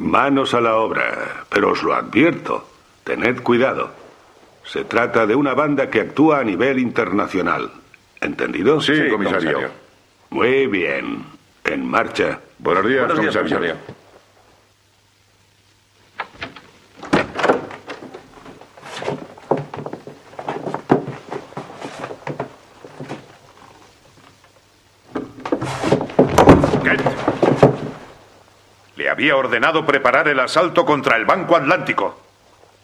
Manos a la obra, pero os lo advierto, tened cuidado. Se trata de una banda que actúa a nivel internacional. ¿Entendido? Sí, sí comisario. comisario. Muy bien, en marcha. Buenos días, Buenos días comisario. comisario. Había ordenado preparar el asalto contra el Banco Atlántico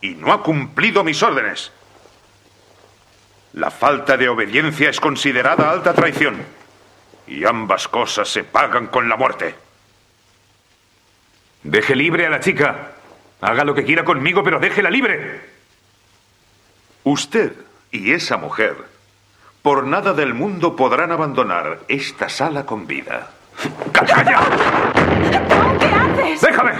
y no ha cumplido mis órdenes. La falta de obediencia es considerada alta traición y ambas cosas se pagan con la muerte. Deje libre a la chica. Haga lo que quiera conmigo, pero déjela libre. Usted y esa mujer por nada del mundo podrán abandonar esta sala con vida. ¡Calla! ¡Déjame!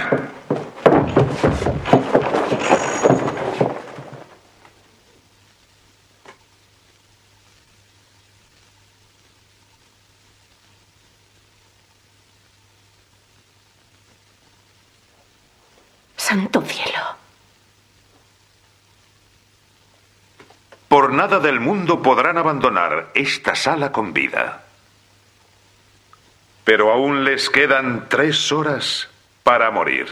¡Santo cielo! Por nada del mundo podrán abandonar esta sala con vida. Pero aún les quedan tres horas... para morir.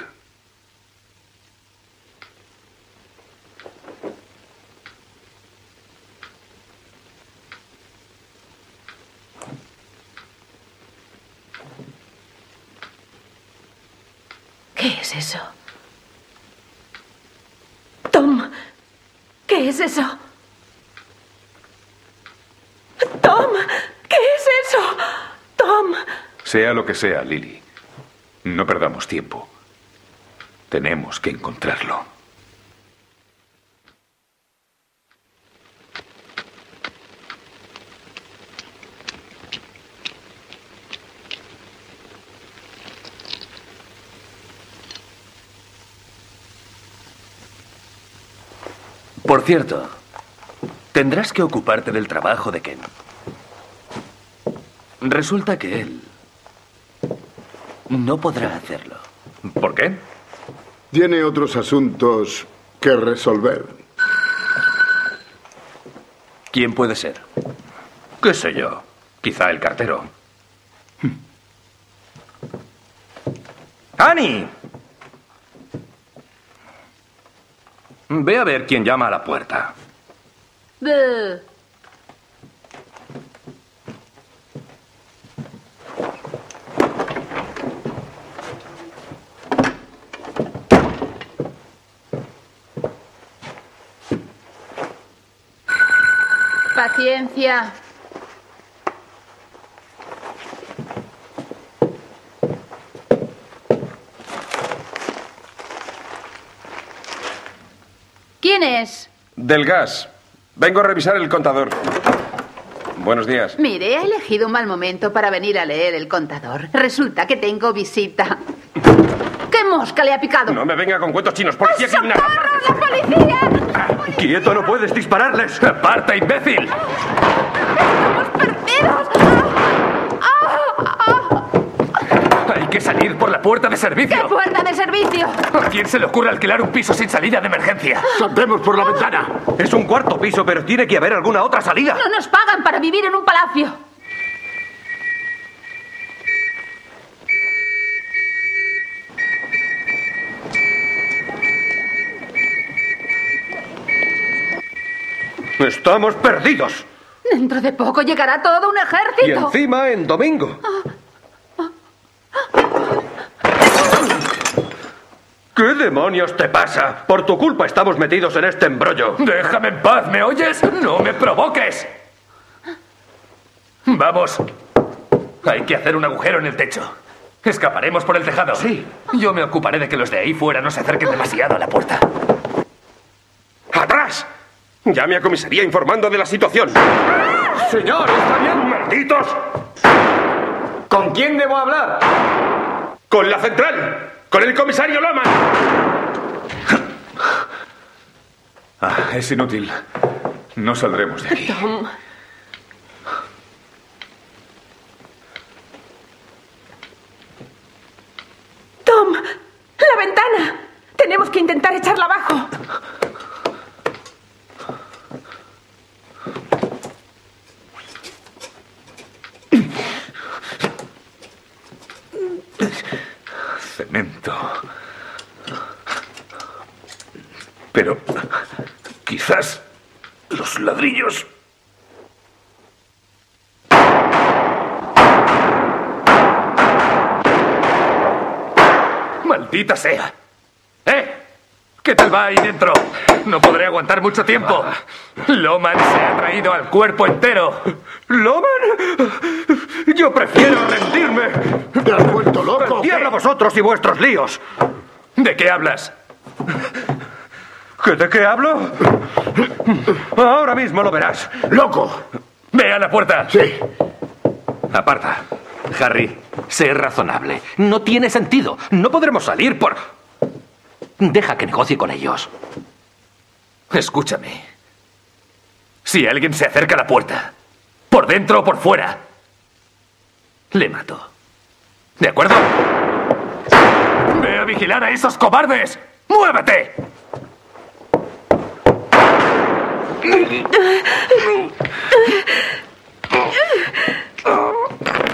¿Qué es eso? Tom, ¿qué es eso? Tom, ¿qué es eso? Tom. Sea lo que sea, Lily. No perdamos tiempo. Tenemos que encontrarlo. Por cierto, tendrás que ocuparte del trabajo de Ken. Resulta que él no podrá hacerlo. ¿Por qué? Tiene otros asuntos que resolver. ¿Quién puede ser? ¿Qué sé yo? Quizá el cartero. ¡Annie! Ve a ver quién llama a la puerta. Buh. Paciencia. ¿Quién es? Del gas. Vengo a revisar el contador. Buenos días. Mire, ha elegido un mal momento para venir a leer el contador. Resulta que tengo visita. ¿Qué mosca le ha picado? No me venga con cuentos chinos. ¡Policía criminal! ¡Socorro, la policía! ¡La policía! ¡Quieto, no puedes dispararles! ¡Aparta, imbécil! ¡Estamos perdidos! Hay que salir por la puerta de servicio. ¿Qué puerta de servicio? ¿A quién se le ocurre alquilar un piso sin salida de emergencia? ¡Saltemos por la ventana! Es un cuarto piso, pero tiene que haber alguna otra salida. No nos pagan para vivir en un palacio. ¡Estamos perdidos! Dentro de poco llegará todo un ejército. Y encima en domingo. Ah. ¿Qué demonios te pasa? Por tu culpa estamos metidos en este embrollo. Déjame en paz, ¿me oyes? ¡No me provoques! Vamos. Hay que hacer un agujero en el techo. Escaparemos por el tejado. Sí. Yo me ocuparé de que los de ahí fuera no se acerquen demasiado a la puerta. ¡Atrás! Llame a comisaría informando de la situación. ¡Ah! ¡Señor, está bien! ¡Malditos! ¿Con quién debo hablar? ¡Con la central! ¡Con el comisario Lohmann! Ah, es inútil. No saldremos de aquí. Tom. Tom, la ventana. Tenemos que intentar echarla abajo. Pero quizás los ladrillos... ¡Maldita sea! ¿Eh? ¿Qué tal va ahí dentro? No podré aguantar mucho tiempo. Lohmann se ha traído al cuerpo entero. ¿Lohmann? Yo prefiero rendirme. ¿Te has vuelto loco? ¡Cierra vosotros y vuestros líos! ¿De qué hablas? ¿De qué hablo? Ahora mismo lo verás. ¡Loco! ¡Ve a la puerta! Sí. Aparta. Harry, sé razonable. No tiene sentido. No podremos salir por... Deja que negocie con ellos. Escúchame. Si alguien se acerca a la puerta, por dentro o por fuera, le mato. ¿De acuerdo? ¡Ve a vigilar a esos cobardes! ¡Muévete!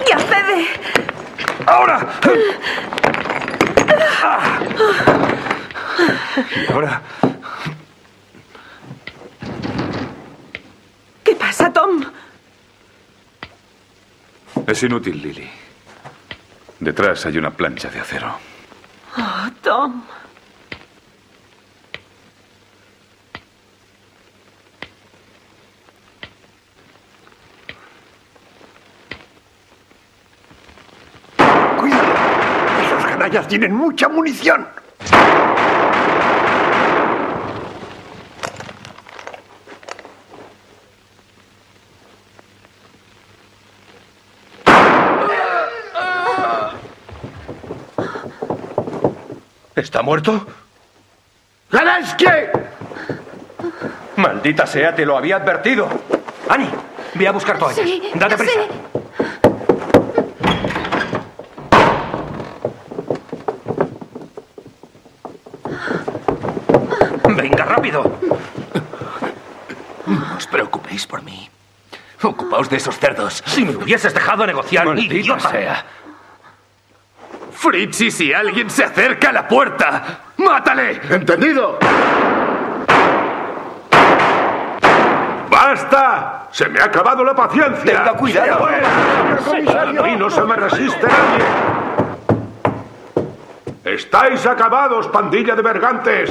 ¡Ya cede! ¡Ahora! ¿Y ahora? ¿Qué pasa, Tom? Es inútil, Lily. Detrás hay una plancha de acero. Oh, Tom. Cuidado. Esos canallas tienen mucha munición. ¿Está muerto? ¡Galansky! Maldita sea, te lo había advertido. Annie, ve a buscar toallas. Sí, date prisa. Sí. Venga, rápido. No os preocupéis por mí. Ocupaos de esos cerdos. Si me hubieses dejado negociar, maldita idiota sea. Fritzi, si alguien se acerca a la puerta, ¡mátale! ¿Entendido? ¡Basta! ¡Se me ha acabado la paciencia! ¡Tenga cuidado! ¡A mí no se me resiste nadie! ¡Estáis acabados, pandilla de bergantes!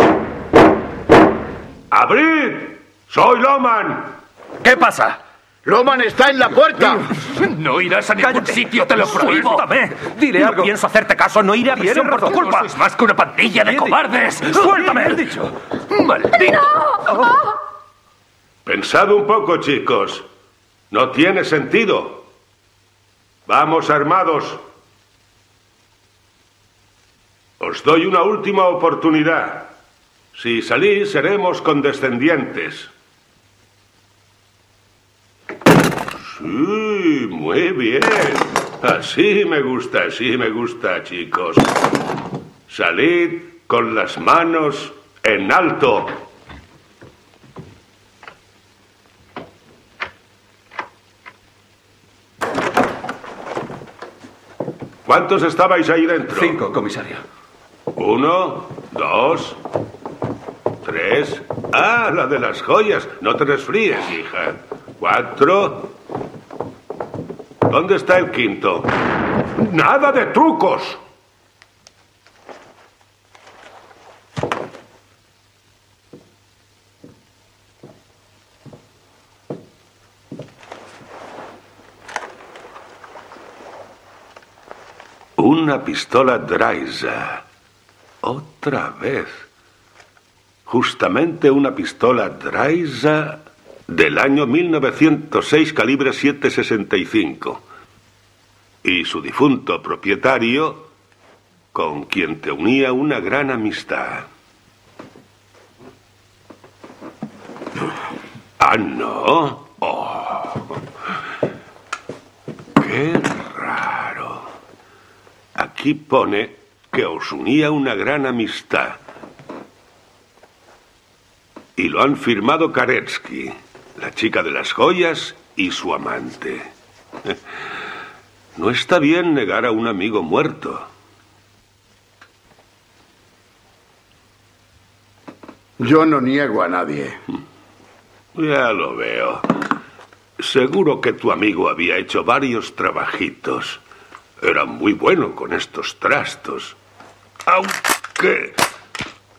¡Abrid! ¡Soy Lohmann! ¿Qué pasa? ¡Lohmann está en la puerta! No irás a ningún Cállate. sitio, te lo prohíbo. Suéltame. Diré algo. Pienso hacerte caso, no iré a prisión por tu culpa. No sois más que una pandilla de cobardes. ¡Suéltame! Dicho. ¡Maldito! No. Oh. Pensad un poco, chicos. No tiene sentido. Vamos armados. Os doy una última oportunidad. Si salís, seremos condescendientes. Sí, muy bien. Así me gusta, así me gusta, chicos. Salid con las manos en alto. ¿Cuántos estabais ahí dentro? Cinco, comisario. Uno, dos... Tres. Ah, la de las joyas. No te resfríes, hija. Cuatro. ¿Dónde está el quinto? ¡Nada de trucos! Una pistola Dreissa. Otra vez. Justamente una pistola Dreissa del año mil novecientos seis, calibre siete sesenta y cinco. Y su difunto propietario, con quien te unía una gran amistad. Ah, no. Oh. Qué raro. Aquí pone que os unía una gran amistad. Y lo han firmado Karetsky, la chica de las joyas y su amante. No está bien negar a un amigo muerto. Yo no niego a nadie. Ya lo veo. Seguro que tu amigo había hecho varios trabajitos. Era muy bueno con estos trastos. Aunque...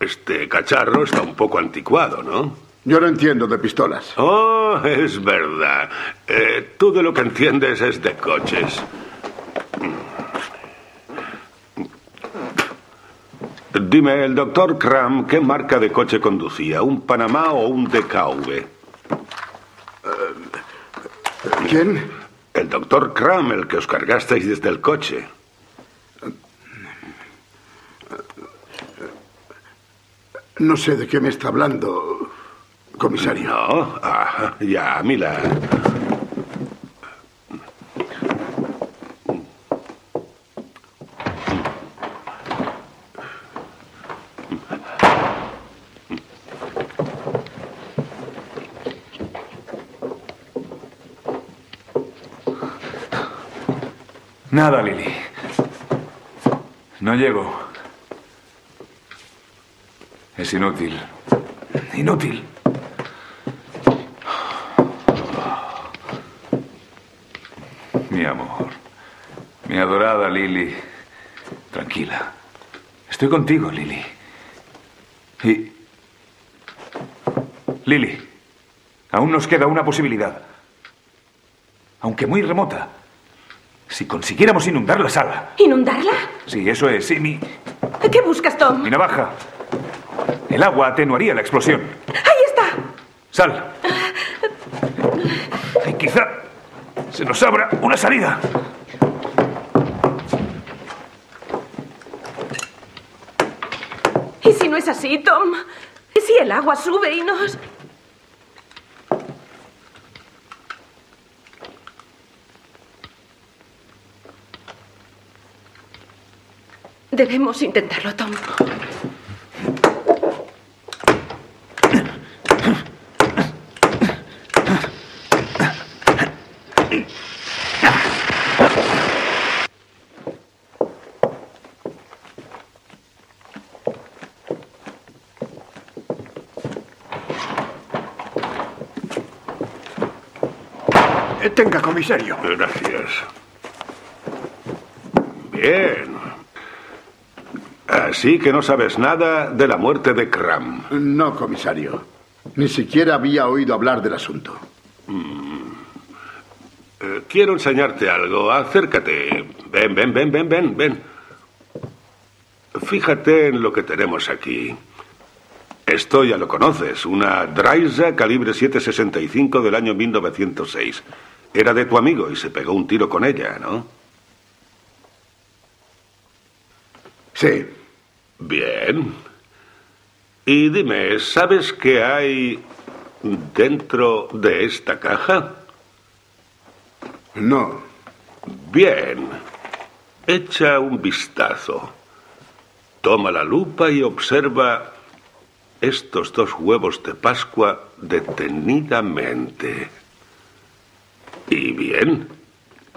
este cacharro está un poco anticuado, ¿no? Yo no entiendo de pistolas. Oh, es verdad. Eh, tú de lo que entiendes es de coches. Dime, el doctor Kram, ¿qué marca de coche conducía? ¿Un Panamá o un D K V? ¿Quién? El doctor Kram, el que os cargasteis desde el coche. No sé de qué me está hablando, comisario. No, ah, ya, mira. Nada, Lily. No llego. Es inútil. Inútil. Mi amor. Mi adorada Lily. Tranquila. Estoy contigo, Lily. Y... Lily. Aún nos queda una posibilidad. Aunque muy remota. Si consiguiéramos inundar la sala. ¿Inundarla? Sí, eso es. Sí, mi... ¿Qué buscas, Tom? Mi navaja. El agua atenuaría la explosión. ¡Ahí está! ¡Sal! Y quizá se nos abra una salida. ¿Y si no es así, Tom? ¿Y si el agua sube y nos...? Debemos intentarlo, Tom. Tenga, comisario. Gracias. Bien. Así que no sabes nada de la muerte de Kram. No, comisario. Ni siquiera había oído hablar del asunto. Mm. Eh, quiero enseñarte algo. Acércate. Ven, ven, ven, ven, ven, ven. Fíjate en lo que tenemos aquí. Esto ya lo conoces. Una Dreissa calibre siete sesenta y cinco del año mil novecientos seis. Era de tu amigo y se pegó un tiro con ella, ¿no? Sí. Bien. Y dime, ¿sabes qué hay dentro de esta caja? No. Bien. Echa un vistazo. Toma la lupa y observa estos dos huevos de Pascua detenidamente. ¿Y bien?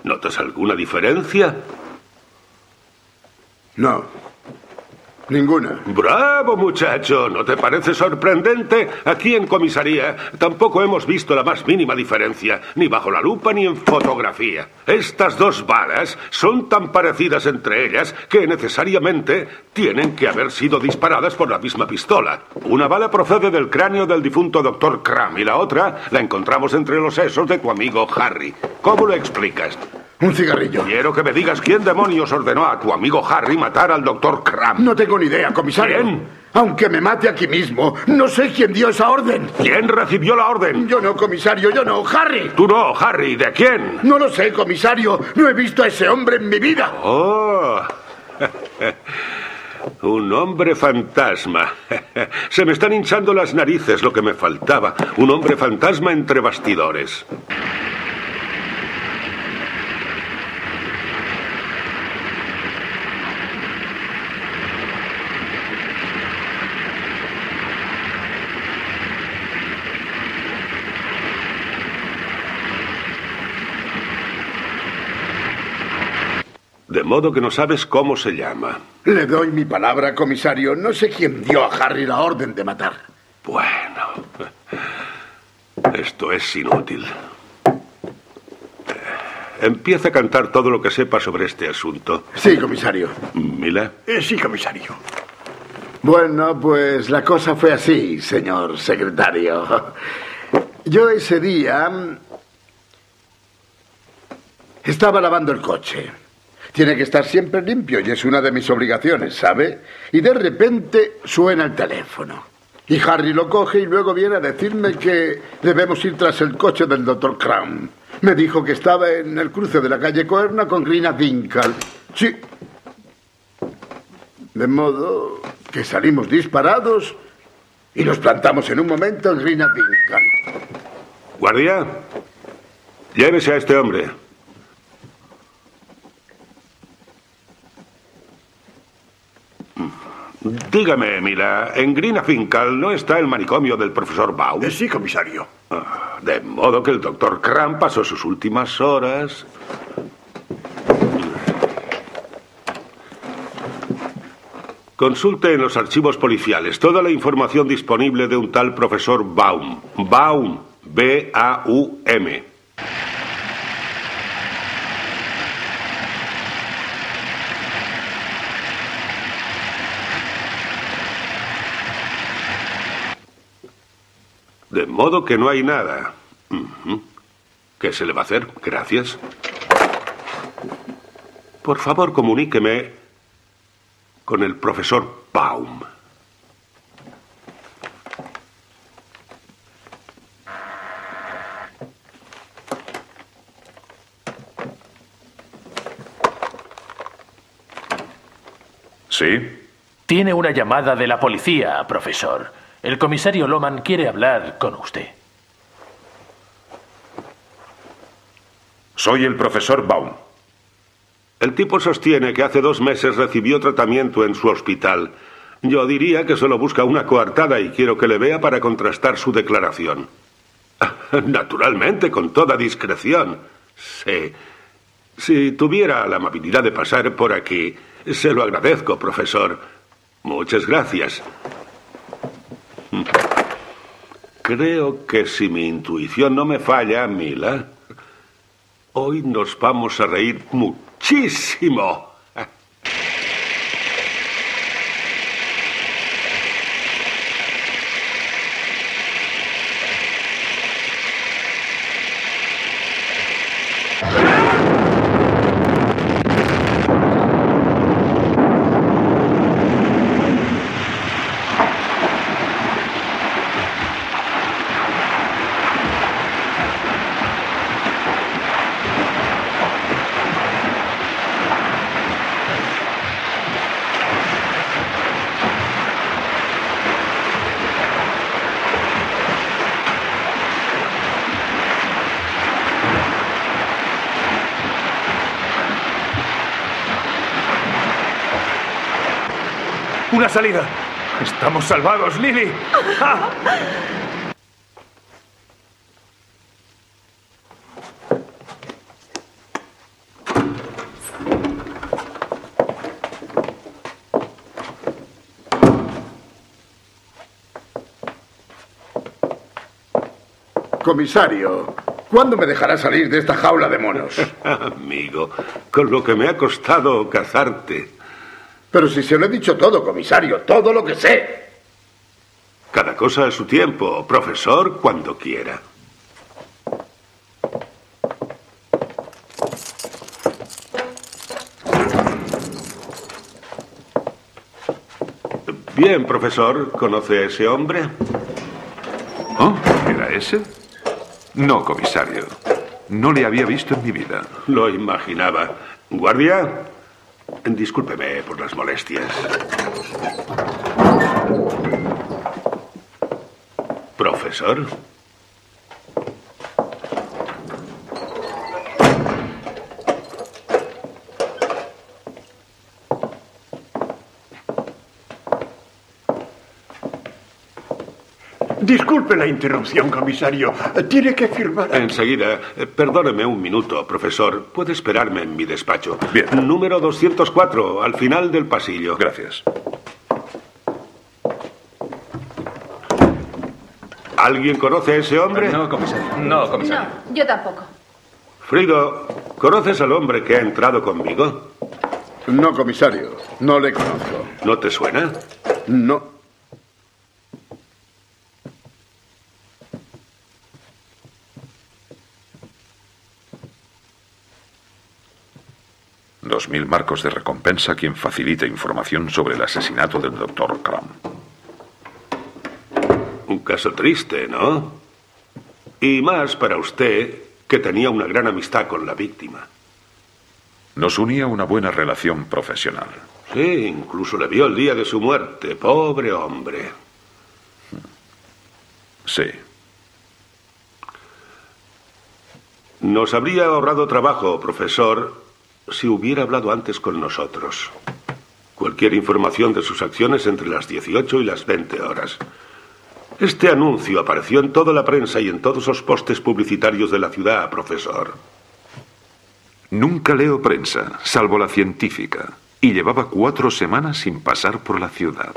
¿Notas alguna diferencia? No, ninguna. ¡Bravo, muchacho! ¿No te parece sorprendente? Aquí en comisaría tampoco hemos visto la más mínima diferencia, ni bajo la lupa ni en fotografía. Estas dos balas son tan parecidas entre ellas que necesariamente tienen que haber sido disparadas por la misma pistola. Una bala procede del cráneo del difunto doctor Kram y la otra la encontramos entre los sesos de tu amigo Harry. ¿Cómo lo explicas? Un cigarrillo. Quiero que me digas quién demonios ordenó a tu amigo Harry matar al doctor Kram. No tengo ni idea, comisario. ¿Quién? Aunque me mate aquí mismo, no sé quién dio esa orden. ¿Quién recibió la orden? Yo no, comisario, yo no. ¡Harry! Tú no, Harry. ¿De quién? No lo sé, comisario. No he visto a ese hombre en mi vida. ¡Oh! Un hombre fantasma. Se me están hinchando las narices, lo que me faltaba. Un hombre fantasma entre bastidores. De modo que no sabes cómo se llama. Le doy mi palabra, comisario. No sé quién dio a Harry la orden de matar. Bueno, esto es inútil. Empieza a cantar todo lo que sepa sobre este asunto. Sí, comisario. ¿Mila? Eh, sí, comisario. Bueno, pues la cosa fue así, señor secretario. Yo ese día estaba lavando el coche. Tiene que estar siempre limpio y es una de mis obligaciones, ¿sabe? Y de repente suena el teléfono. Y Harry lo coge y luego viene a decirme que debemos ir tras el coche del doctor Kram. Me dijo que estaba en el cruce de la calle Corner con Grüner Winkel. Sí. De modo que salimos disparados y nos plantamos en un momento en Grüner Winkel. Guardia, llévese a este hombre. Dígame, Mila, ¿en Grüner Winkel no está el manicomio del profesor Baum? Sí, comisario. Ah, de modo que el doctor Kram pasó sus últimas horas... Consulte en los archivos policiales toda la información disponible de un tal profesor Baum. Baum, B A U M. De modo que no hay nada. ¿Qué se le va a hacer? Gracias. Por favor, comuníqueme con el profesor Baum. ¿Sí? Tiene una llamada de la policía, profesor. El comisario Lohmann quiere hablar con usted. Soy el profesor Baum. El tipo sostiene que hace dos meses recibió tratamiento en su hospital. Yo diría que solo busca una coartada y quiero que le vea para contrastar su declaración. Naturalmente, con toda discreción. Sí. Si tuviera la amabilidad de pasar por aquí, se lo agradezco, profesor. Muchas gracias. Creo que si mi intuición no me falla, Mila, hoy nos vamos a reír muchísimo. ¡Una salida! ¡Estamos salvados, Lily! ¡Ah! Comisario, ¿cuándo me dejará salir de esta jaula de monos? Amigo, con lo que me ha costado cazarte... Pero si se lo he dicho todo, comisario, todo lo que sé. Cada cosa a su tiempo, profesor, cuando quiera. Bien, profesor, ¿conoce a ese hombre? ¿Oh? ¿Era ese? No, comisario. No le había visto en mi vida. Lo imaginaba. ¿Guardia? Discúlpeme por las molestias. ¿Profesor? Disculpe la interrupción, comisario. Tiene que firmar... Aquí. Enseguida. Perdóneme un minuto, profesor. Puede esperarme en mi despacho. Bien. Número doscientos cuatro, al final del pasillo. Gracias. ¿Alguien conoce a ese hombre? No, comisario. No, comisario. No, yo tampoco. Frido, ¿conoces al hombre que ha entrado conmigo? No, comisario. No le conozco. ¿No te suena? No. Dos mil marcos de recompensa a quien facilite información sobre el asesinato del doctor Kram. Un caso triste, ¿no? Y más para usted, que tenía una gran amistad con la víctima. Nos unía una buena relación profesional. Sí, incluso le vio el día de su muerte. Pobre hombre. Sí. Nos habría ahorrado trabajo, profesor... Si hubiera hablado antes con nosotros. Cualquier información de sus acciones entre las dieciocho y las veinte horas. Este anuncio apareció en toda la prensa y en todos los postes publicitarios de la ciudad, profesor. Nunca leo prensa, salvo la científica. Y llevaba cuatro semanas sin pasar por la ciudad.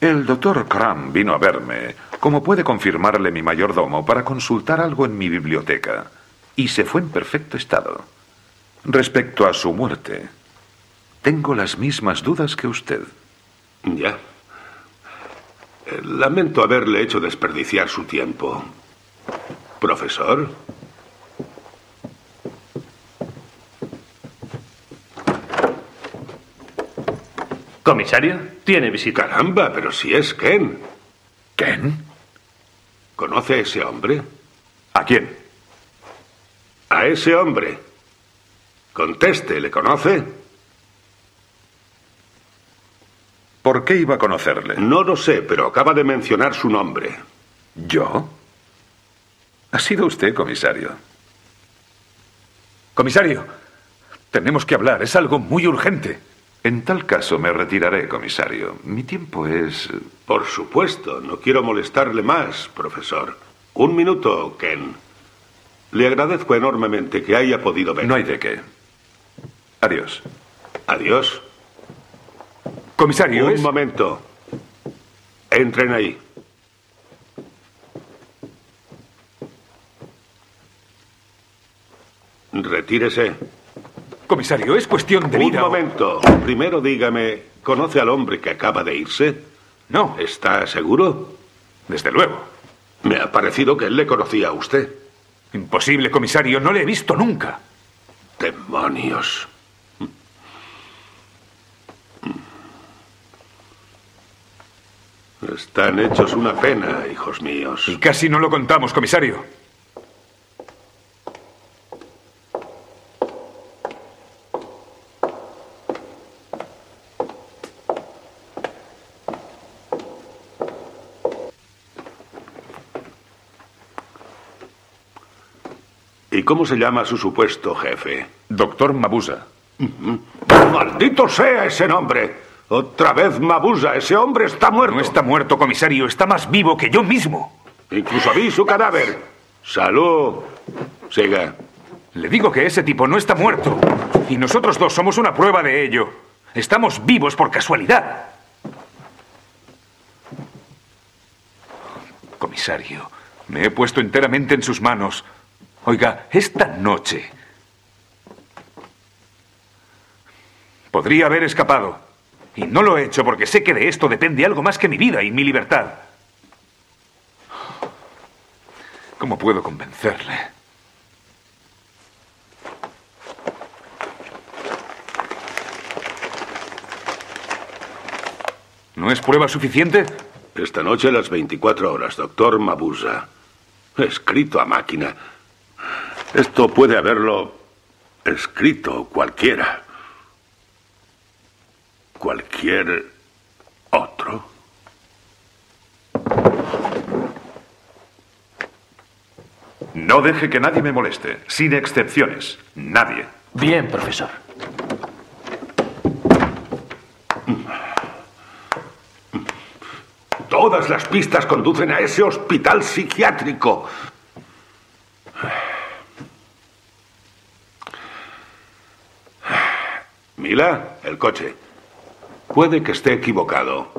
El doctor Kram vino a verme, como puede confirmarle mi mayordomo, para consultar algo en mi biblioteca, y se fue en perfecto estado. Respecto a su muerte, tengo las mismas dudas que usted. Ya. Lamento haberle hecho desperdiciar su tiempo. ¿Profesor? ¿Comisario? Tiene visita. Caramba, pero si es Ken. ¿Ken? ¿Conoce a ese hombre? ¿A quién? A ese hombre. Conteste, ¿le conoce? ¿Por qué iba a conocerle? No lo sé, pero acaba de mencionar su nombre. ¿Yo? Ha sido usted, comisario. Comisario, tenemos que hablar. Es algo muy urgente. En tal caso me retiraré, comisario. Mi tiempo es... Por supuesto. No quiero molestarle más, profesor. Un minuto, Ken. Le agradezco enormemente que haya podido ver. No hay de qué. Adiós. Adiós. Comisario, Un es... momento. Entren ahí. Retírese. Comisario, es cuestión de vida. Un momento. Primero dígame, ¿conoce al hombre que acaba de irse? No. ¿Está seguro? Desde luego. Me ha parecido que él le conocía a usted. Imposible, comisario. No le he visto nunca. Demonios. Están hechos una pena, hijos míos. Y casi no lo contamos, comisario. ¿Y cómo se llama su supuesto jefe? Doctor Mabuse. ¡Maldito sea ese nombre! Otra vez Mabuse, ese hombre está muerto. No está muerto, comisario, está más vivo que yo mismo. Incluso vi su cadáver. Salud. Siga. Le digo que ese tipo no está muerto. Y nosotros dos somos una prueba de ello. Estamos vivos por casualidad. Comisario, me he puesto enteramente en sus manos. Oiga, esta noche... podría haber escapado. Y no lo he hecho porque sé que de esto depende algo más que mi vida y mi libertad. ¿Cómo puedo convencerle? ¿No es prueba suficiente? Esta noche a las veinticuatro horas, doctor Mabuse. Escrito a máquina. Esto puede haberlo escrito cualquiera. Cualquier otro. No deje que nadie me moleste, sin excepciones. Nadie. Bien, profesor. Todas las pistas conducen a ese hospital psiquiátrico. Mila, el coche. Puede que esté equivocado,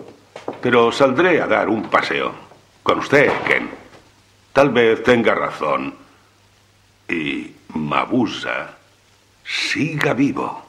pero saldré a dar un paseo. Con usted, Ken. Tal vez tenga razón. Y Mabuse siga vivo.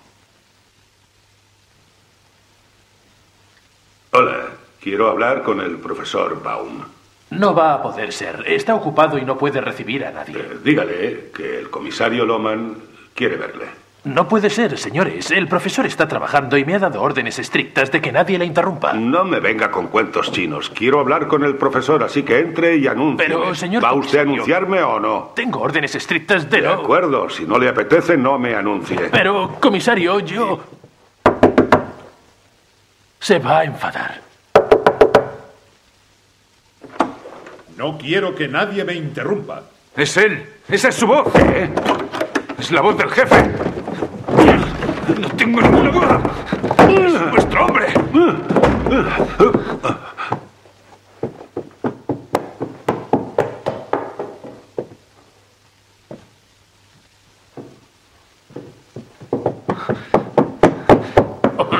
Hola, quiero hablar con el profesor Baum. No va a poder ser. Está ocupado y no puede recibir a nadie. Eh, dígale que el comisario Lohmann quiere verle. No puede ser, señores. El profesor está trabajando y me ha dado órdenes estrictas de que nadie le interrumpa. No me venga con cuentos chinos. Quiero hablar con el profesor, así que entre y anuncie. Pero, señor... ¿Va usted a anunciarme o no? Tengo órdenes estrictas de... De no... acuerdo. Si no le apetece, no me anuncie. Pero, comisario, yo... Se va a enfadar. No quiero que nadie me interrumpa. Es él. Esa es su voz. ¿Eh? Es la voz del jefe. No tengo ninguna duda. Es vuestro hombre.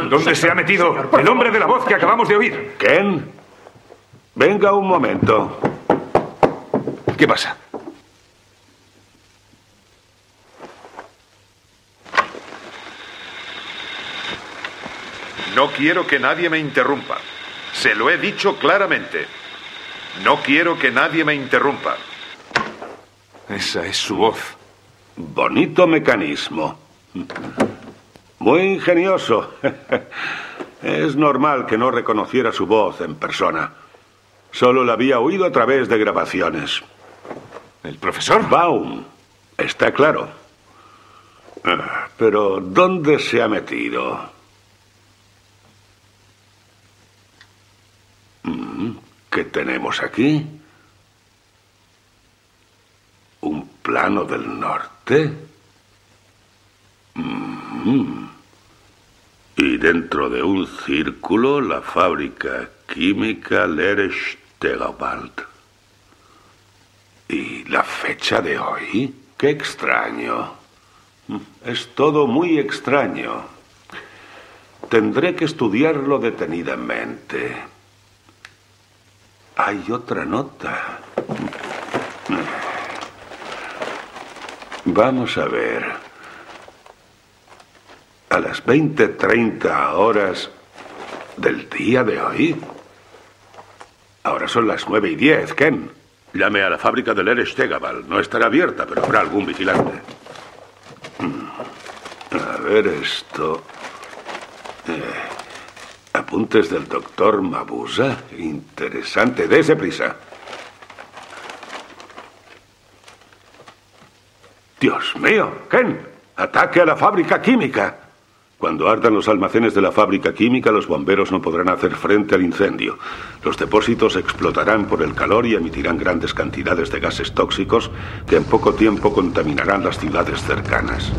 ¿Dónde se ha metido el hombre de la voz que acabamos de oír? Ken, venga un momento. ¿Qué pasa? No quiero que nadie me interrumpa. Se lo he dicho claramente. No quiero que nadie me interrumpa. Esa es su voz. Bonito mecanismo. Muy ingenioso. Es normal que no reconociera su voz en persona. Solo la había oído a través de grabaciones. ¿El profesor? Baum. Está claro. Pero ¿dónde se ha metido? ¿Qué tenemos aquí? plano del norte? Mm-hmm. Y dentro de un círculo, la fábrica química Lerestegobald. ¿Y la fecha de hoy? ¡Qué extraño! Es todo muy extraño. Tendré que estudiarlo detenidamente. Hay otra nota. Vamos a ver. A las veinte treinta horas del día de hoy. Ahora son las nueve y diez, Ken. Llame a la fábrica del Erestegaval. No estará abierta, pero habrá algún vigilante. A ver esto. Eh, apuntes del doctor Mabuse. Interesante. Dese prisa. Dios mío, Ken. Ataque a la fábrica química. Cuando ardan los almacenes de la fábrica química, los bomberos no podrán hacer frente al incendio. Los depósitos explotarán por el calor y emitirán grandes cantidades de gases tóxicos que en poco tiempo contaminarán las ciudades cercanas.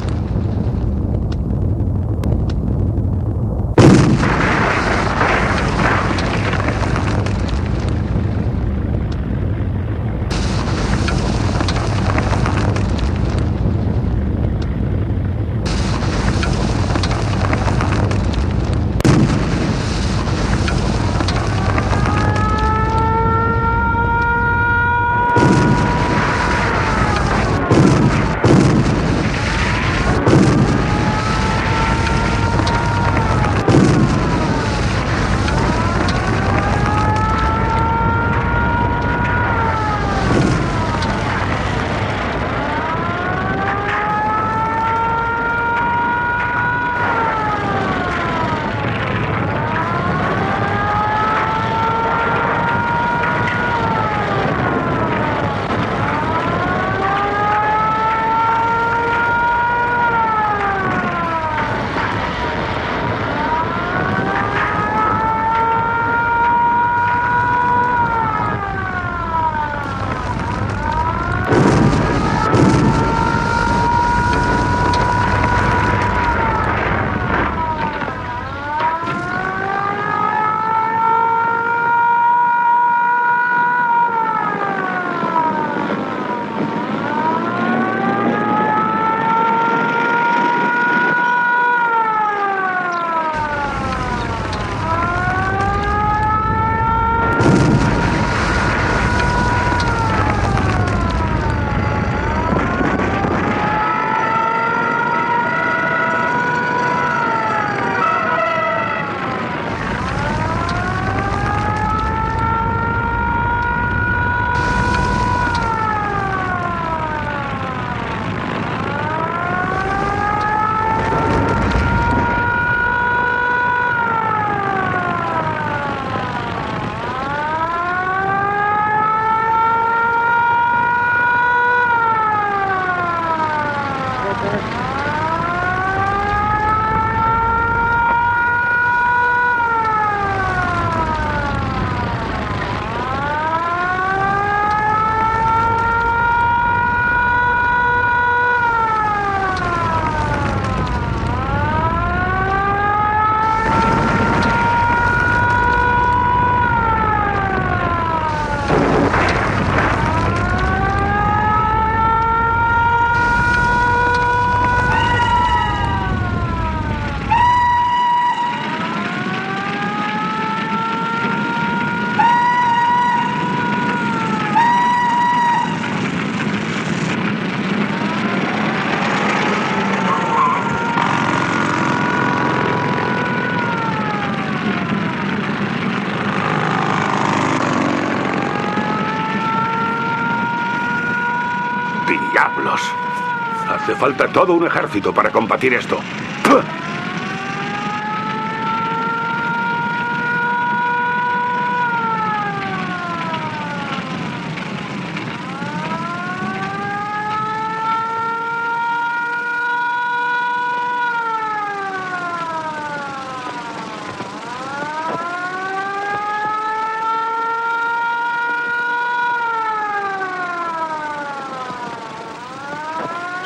Falta todo un ejército para combatir esto.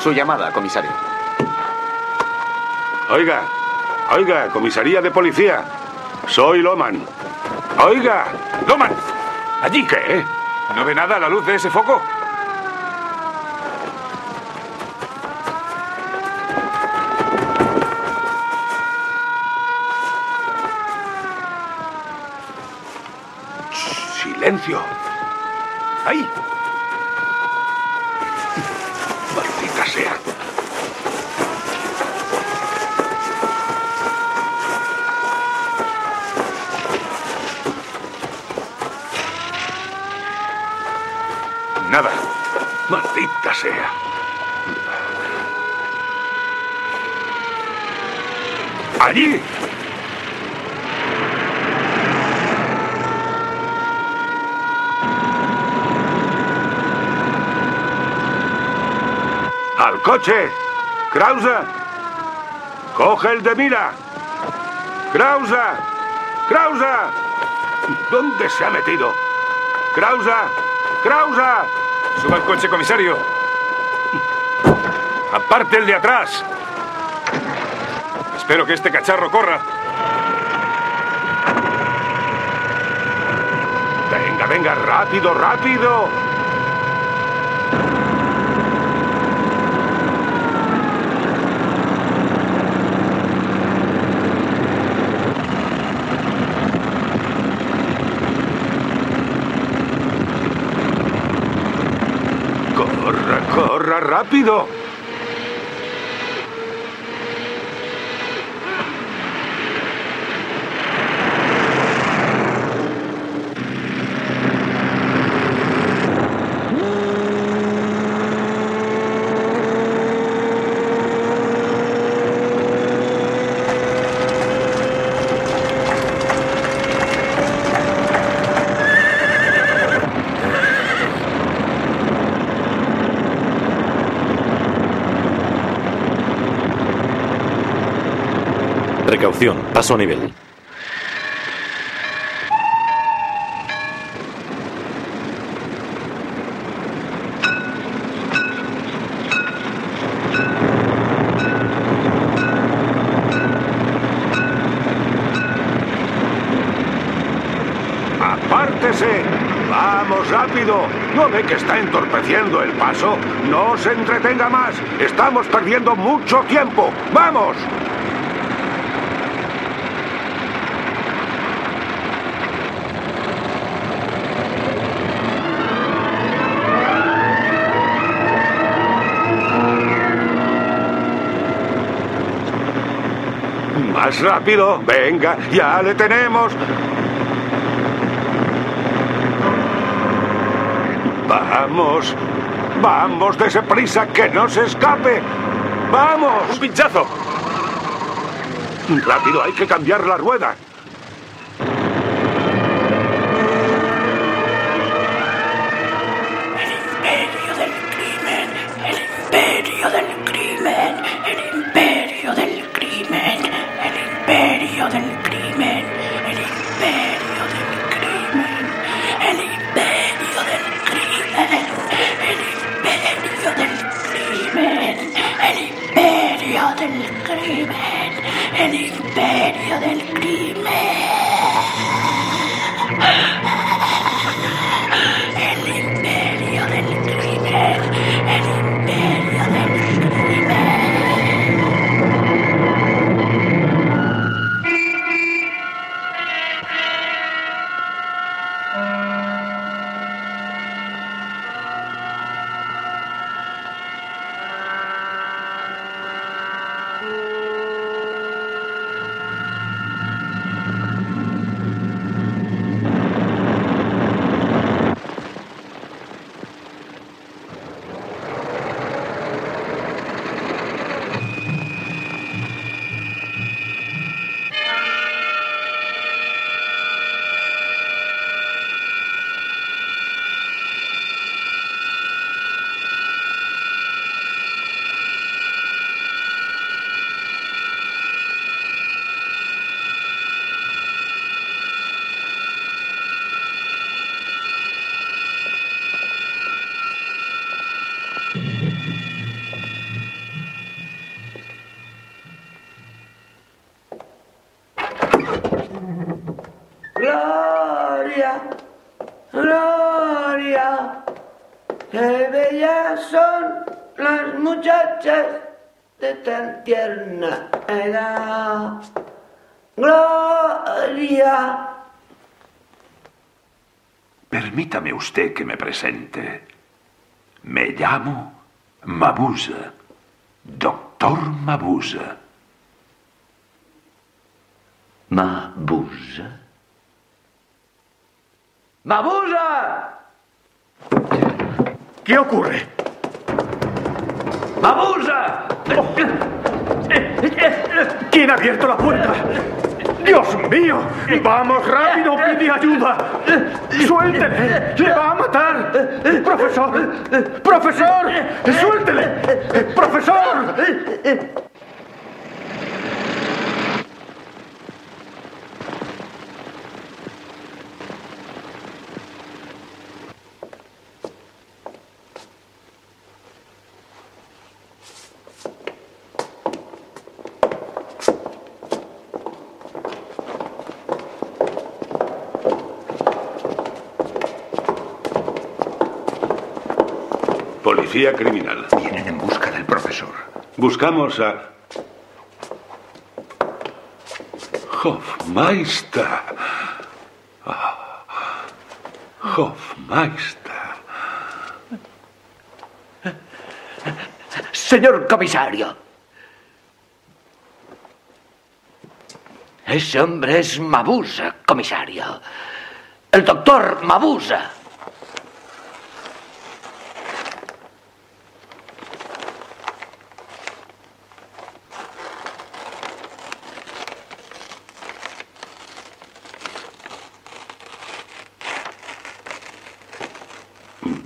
Su llamada, comisario. Oiga, oiga, comisaría de policía. Soy Lohmann. Oiga, Lohmann. Allí. ¿Qué? ¿No ve nada a la luz de ese foco? ¡Silencio! ¡Ahí! ¡Maldita sea! Nada. ¡Maldita sea! ¡Allí! ¡Al coche! ¡Krause! ¡Coge el de mira! ¡Krause! ¡Krause! ¿Dónde se ha metido? ¡Krause! ¡Krause! ¡Suba al coche, comisario! ¡Aparte el de atrás! Espero que este cacharro corra. ¡Venga, venga! ¡Rápido, rápido! ¡Corra rápido! Precaución, paso a nivel. ¡Apártese! ¡Vamos rápido! ¿No ve que está entorpeciendo el paso? ¡No se entretenga más! ¡Estamos perdiendo mucho tiempo! ¡Vamos! ¡Más rápido! ¡Venga! ¡Ya le tenemos! ¡Vamos! ¡Vamos! ¡Dese prisa! ¡Que no se escape! ¡Vamos! ¡Un pinchazo! ¡Rápido! ¡Hay que cambiar la rueda! ¡El imperio del crimen! día, qué bellas son las muchachas de tan tierna edad. Gloria. Permítame usted que me presente. Me llamo Mabuse, doctor Mabuse. Mabuse. ¡Mabuse! ¿Qué ocurre? ¡Mabuse! Oh. ¿Quién ha abierto la puerta? ¡Dios mío! ¡Vamos rápido! ¡Pide ayuda! ¡Suéltele! ¡Le va a matar! ¡Profesor! ¡Profesor! ¡Suéltele! ¡Profesor! Policía criminal. Vienen en busca del profesor. Buscamos a... Hofmeister. Oh. Hofmeister. Señor comisario. Ese hombre es Mabuse, comisario. El doctor Mabuse.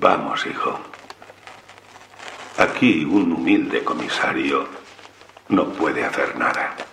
Vamos, hijo. Aquí un humilde comisario no puede hacer nada.